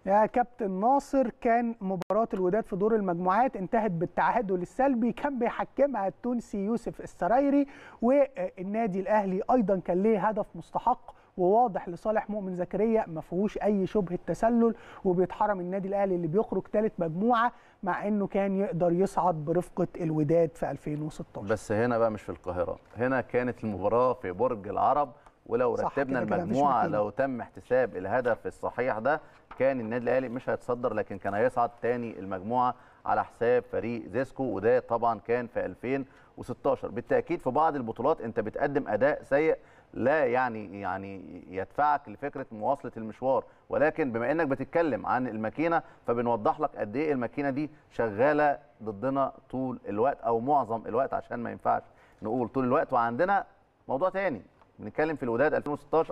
يا كابتن ناصر، كان مباراة الوداد في دور المجموعات انتهت بالتعادل السلبي، كان بيحكمها التونسي يوسف السرايري، والنادي الأهلي أيضا كان ليه هدف مستحق وواضح لصالح مؤمن زكريا، ما فيهوش اي شبهه تسلل، وبيتحرم النادي الاهلي اللي بيخرج ثالث مجموعه مع انه كان يقدر يصعد برفقه الوداد في 2016. بس هنا بقى مش في القاهره، هنا كانت المباراه في برج العرب، ولو رتبنا المجموعه لو تم احتساب الهدف الصحيح ده كان النادي الاهلي مش هيتصدر، لكن كان هيصعد ثاني المجموعه على حساب فريق زيسكو، وده طبعا كان في 2016. بالتاكيد في بعض البطولات انت بتقدم اداء سيء لا يعني يدفعك لفكره مواصله المشوار، ولكن بما انك بتتكلم عن الماكينه فبنوضح لك قد ايه الماكينه دي شغاله ضدنا طول الوقت او معظم الوقت، عشان ما ينفعش نقول طول الوقت. وعندنا موضوع تاني بنتكلم في الوداد 2016،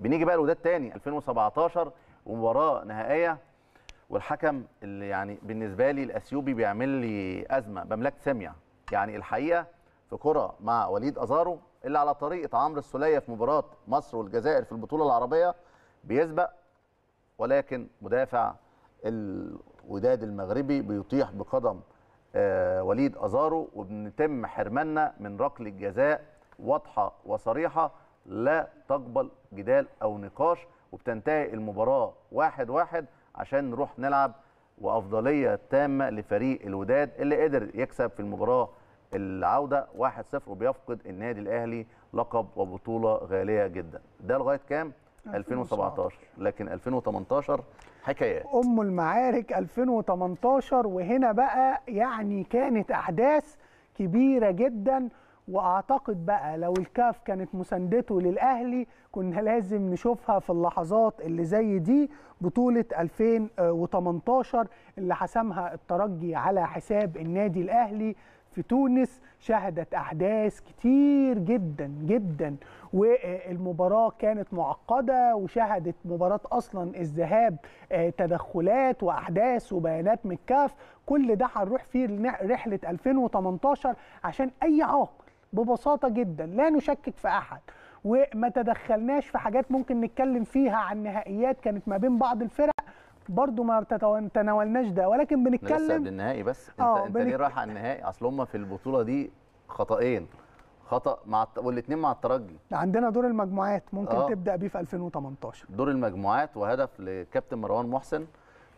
بنيجي بقى الوداد تاني 2017 ومباراه نهائيه، والحكم اللي يعني بالنسبه لي الاثيوبي بيعمل لي ازمه، بملاك سميه يعني الحقيقه، في كره مع وليد أزارو اللي على طريقه عمرو السليه في مباراه مصر والجزائر في البطوله العربيه بيسبق، ولكن مدافع الوداد المغربي بيطيح بقدم وليد أزارو، وبنتم حرماننا من ركله جزاء واضحه وصريحه لا تقبل جدال او نقاش، وبتنتهي المباراه 1-1 عشان نروح نلعب، وافضليه تامه لفريق الوداد اللي قدر يكسب في المباراه العودة 1-0، وبيفقد النادي الأهلي لقب وبطولة غالية جدا. ده لغاية كام؟ 2017. لكن 2018 حكايات أم المعارك 2018، وهنا بقى يعني كانت أحداث كبيرة جدا، وأعتقد بقى لو الكاف كانت مساندته للأهلي كنا لازم نشوفها في اللحظات اللي زي دي. بطولة 2018 اللي حسمها الترجي على حساب النادي الأهلي في تونس شهدت أحداث كتير جدا جدا، والمباراة كانت معقدة، وشهدت مباراة أصلا الذهاب تدخلات وأحداث وبيانات من الكاف. كل ده هنروح فيه رحلة 2018 عشان أي عاقل ببساطة جدا لا نشكك في أحد، وما تدخلناش في حاجات ممكن نتكلم فيها عن نهائيات كانت ما بين بعض الفرق، برضو ما تناولناش ده، ولكن بنتكلم لسه قبل النهائي. بس انت ليه رايح على النهائي؟ اصل هم في البطوله دي خطأين، خطأ مع والاثنين مع الترجي. عندنا دور المجموعات ممكن تبدا بيه في 2018، دور المجموعات وهدف للكابتن مروان محسن.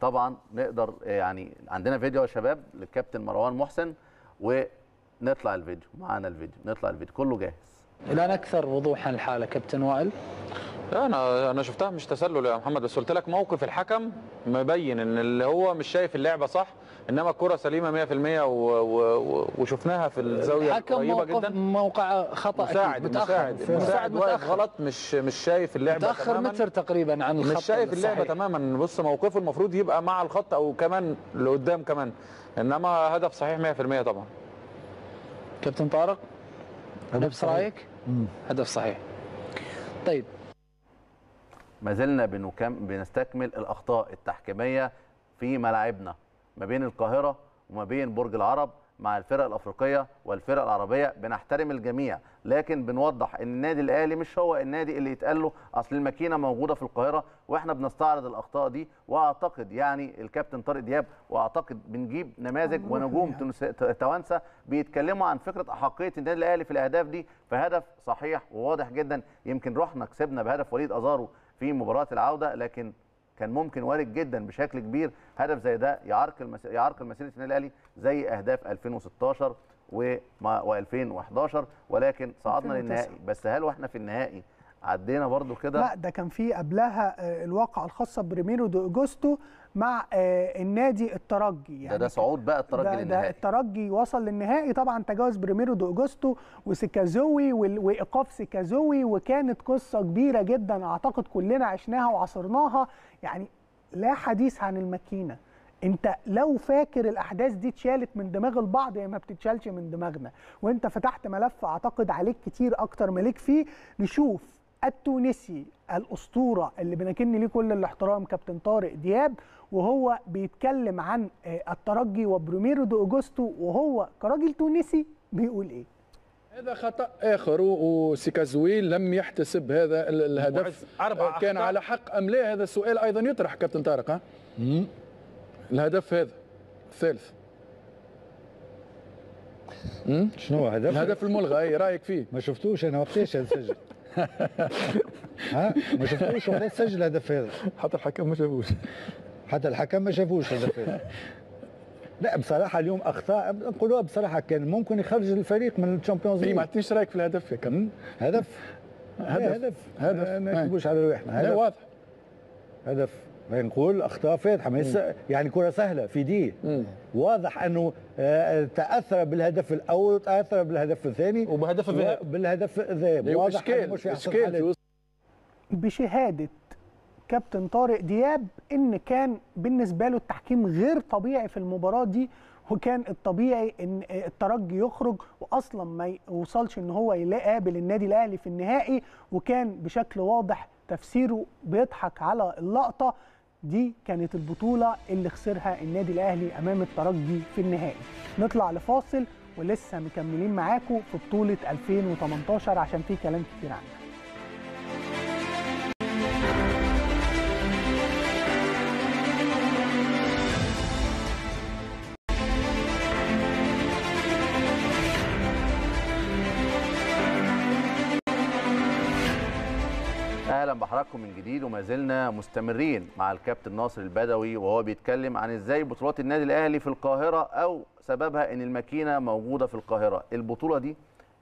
طبعا نقدر يعني عندنا فيديو يا شباب للكابتن مروان محسن، ونطلع الفيديو معانا، الفيديو نطلع الفيديو كله جاهز. الان اكثر وضوحا الحاله كابتن وائل. انا شفتها مش تسلل يا محمد، بس قلت لك موقف الحكم مبين ان اللي هو مش شايف اللعبه صح، انما الكره سليمه 100% وشفناها في الزاويه قريبه جدا. موقع خطا مساعد واقف غلط، مش شايف اللعبه تماما، متاخر متر تقريبا عن الخط، مش شايف اللعبه تماما. بص موقفه المفروض يبقى مع الخط او كمان لقدام كمان، انما هدف صحيح 100% طبعا. كابتن طارق نفس رايك؟ هدف صحيح. طيب ما زلنا بنستكمل الأخطاء التحكيمية في ملاعبنا ما بين القاهرة وما بين برج العرب مع الفرق الأفريقية والفرق العربية. بنحترم الجميع، لكن بنوضح أن النادي الأهلي مش هو النادي اللي يتقال له أصل الماكينة موجودة في القاهرة، وإحنا بنستعرض الأخطاء دي. وأعتقد يعني الكابتن طارق دياب، وأعتقد بنجيب نماذج ونجوم توانسة بيتكلموا عن فكرة أحقية النادي الأهلي في الأهداف دي. فهدف صحيح وواضح جدا، يمكن رحنا كسبنا بهدف وليد أزارو في مباراة العودة، لكن كان ممكن وارد جدا بشكل كبير هدف زي ده يعرقل مسيرة النادي الأهلي زي أهداف 2016 و2011، ولكن صعدنا للنهائي. بس هل واحنا في النهائي عدينا برضو كده؟ لا، ده كان في قبلها الواقعة الخاصة بريميرو دو أوجوستو مع النادي الترجي، يعني ده صعود بقى الترجي للنهائي. ده الترجي وصل للنهائي طبعا، تجاوز بريميرو دو أوجوستو وسيكازوي وايقاف سيكازوي، وكانت قصة كبيرة جدا اعتقد كلنا عشناها وعصرناها. يعني لا حديث عن الماكينة، انت لو فاكر الاحداث دي اتشالت من دماغ البعض، هي ما بتتشالش من دماغنا، وانت فتحت ملف اعتقد عليك كتير اكتر مالك فيه. نشوف التونسي الأسطورة اللي بنكن ليه كل الاحترام كابتن طارق دياب، وهو بيتكلم عن الترجي وبروميرو دو أوجوستو، وهو كراجل تونسي بيقول إيه؟ هذا خطأ آخر، وسيكازوي لم يحتسب هذا الهدف. كان على حق أم لا؟ هذا السؤال أيضا يطرح كابتن طارق. ها؟ الهدف هذا الثالث شنو هدف؟ الهدف الملغى. أي رأيك فيه؟ ما شفتوش أنا وقتاش نسجل. ها ما شفتوش وقتاش سجل هدف هذا. حتى الحكم ما شافوش. حتى الحكم ما شافوش هدف هذا. لا بصراحة اليوم أخطاء نقولوها بصراحة، كان ممكن يخرج الفريق من الشامبيونز ليج. ما عطيتنيش رأيك في الهدف يا كابتن. هدف هدف هدف ما نكذبوش على رواحنا. لا واضح هدف، نقول أخطاء فاتحة يعني كرة سهلة في دي. واضح أنه تأثر بالهدف الأول وتأثر بالهدف الثاني وبهدف الذهاب. بالهدف الذهاب واضح أنه مش هيحصل. بشهادة كابتن طارق دياب ان كان بالنسبه له التحكيم غير طبيعي في المباراه دي، وكان الطبيعي ان الترجي يخرج واصلا ما يوصلش ان هو يقابل النادي الاهلي في النهائي، وكان بشكل واضح تفسيره بيضحك على اللقطه دي. كانت البطوله اللي خسرها النادي الاهلي امام الترجي في النهائي. نطلع لفاصل ولسه مكملين معاكم في بطوله 2018 عشان في كلام كتير عنها. اهلا بحضراتكم من جديد، وما زلنا مستمرين مع الكابتن ناصر البدوي وهو بيتكلم عن ازاي بطولات النادي الاهلي في القاهره، او سببها ان الماكينه موجوده في القاهره. البطوله دي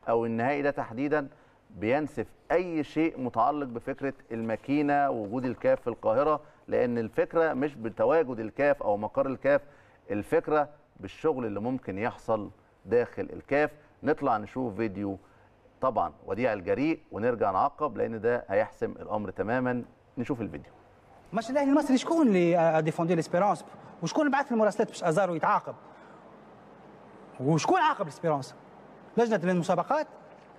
او النهائي ده تحديدا بينسف اي شيء متعلق بفكره الماكينه ووجود الكاف في القاهره، لان الفكره مش بتواجد الكاف او مقر الكاف، الفكره بالشغل اللي ممكن يحصل داخل الكاف. نطلع نشوف فيديو طبعا وديع الجريء ونرجع نعقب لان ده هيحسم الامر تماما. نشوف الفيديو. ماتش الاهلي المصري شكون اللي ديفوندي ليسبيرانس؟ وشكون بعث المراسلات باش ازارو يتعاقب؟ وشكون عاقب ليسبيرانس؟ لجنه المسابقات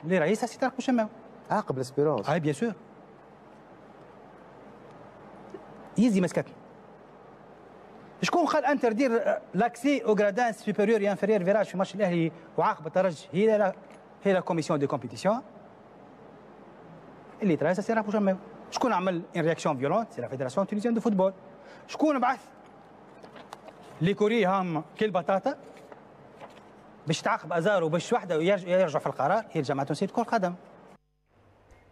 اللي رئيسها سي طارق الشماوي عاقب ليسبيرانس. اي بيان سور يزي مسكتنا. شكون قال انتردير لاكسي او غرادان سوبيريور يا انفيريور فيراج في ماتش الاهلي وعاقب الترجي؟ هي لا هي لا كوميسيون دي كومبيتيسيون اللي تراسها سي طارق الشماوي. شكون عمل ان رياكسيون فيولونت؟ سي لا فيدراسيون تونيزيان دو فوتبول. شكون بعث لي كوري هام كي البطاطا باش تعاقب ازارو باش وحده يرجع في القرار؟ هي الجامعه التونسيه لكرة القدم.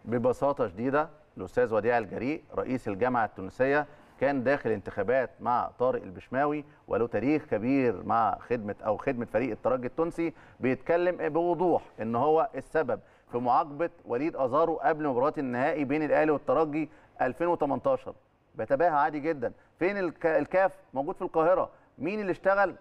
ببساطه شديده الاستاذ وديع الجريء رئيس الجامعه التونسيه كان داخل انتخابات مع طارق البشماوي وله تاريخ كبير مع خدمه فريق الترجي التونسي، بيتكلم بوضوح ان هو السبب في معاقبه وليد أزارو قبل مباراه النهائي بين الاهلي والترجي 2018. بتباهى عادي جدا. فين الكاف؟ موجود في القاهره. مين اللي اشتغل؟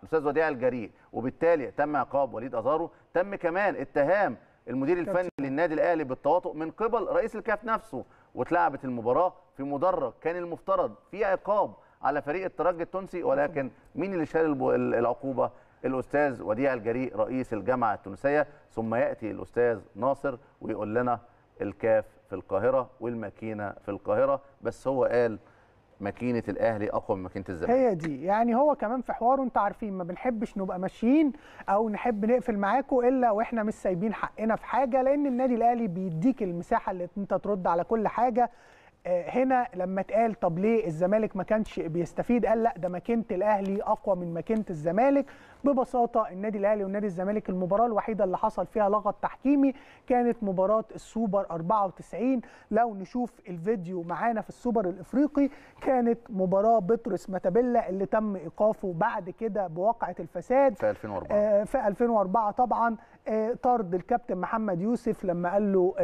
الاستاذ وديع الجريء. وبالتالي تم عقاب وليد أزارو. تم كمان اتهام المدير الفني للنادي الاهلي بالتواطؤ من قبل رئيس الكاف نفسه، واتلعبت المباراه في مدرج كان المفترض في عقاب على فريق الترجي التونسي، ولكن مين اللي شال العقوبه؟ الاستاذ وديع الجريء رئيس الجامعه التونسيه. ثم ياتي الاستاذ ناصر ويقول لنا الكاف في القاهره والماكينه في القاهره، بس هو قال ماكينه الاهلي اقوى من ماكينه الزمالك. هي دي يعني. هو كمان في حواره، انتوا عارفين ما بنحبش نبقى ماشيين او نحب نقفل معاكم الا واحنا مش سايبين حقنا في حاجه، لان النادي الاهلي بيديك المساحه اللي انت ترد على كل حاجه. هنا لما اتقال طب ليه الزمالك ما كانش بيستفيد، قال لا ده ماكينه الاهلي اقوى من ماكينه الزمالك. ببساطه النادي الاهلي ونادي الزمالك المباراه الوحيده اللي حصل فيها لغط تحكيمي كانت مباراه السوبر 94. لو نشوف الفيديو معانا في السوبر الافريقي، كانت مباراه بطرس ماتابيلا اللي تم ايقافه بعد كده بواقعه الفساد في 2004. في 2004 طبعا. طرد الكابتن محمد يوسف لما قال له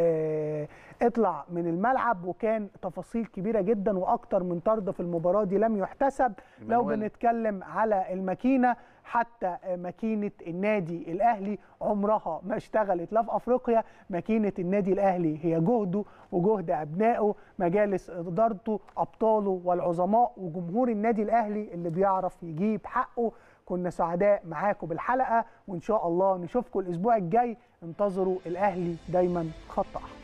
اطلع من الملعب، وكان تفاصيل كبيره جدا واكتر من طرد في المباراه دي لم يحتسب. لو بنتكلم على الماكينه، حتى ماكينه النادي الاهلي عمرها ما اشتغلت لا في افريقيا. ماكينه النادي الاهلي هي جهده وجهد ابنائه، مجالس ادارته، ابطاله والعظماء، وجمهور النادي الاهلي اللي بيعرف يجيب حقه. كنا سعداء معاكم بالحلقه، وان شاء الله نشوفكم الاسبوع الجاي. انتظروا الاهلي دايما خط احمر.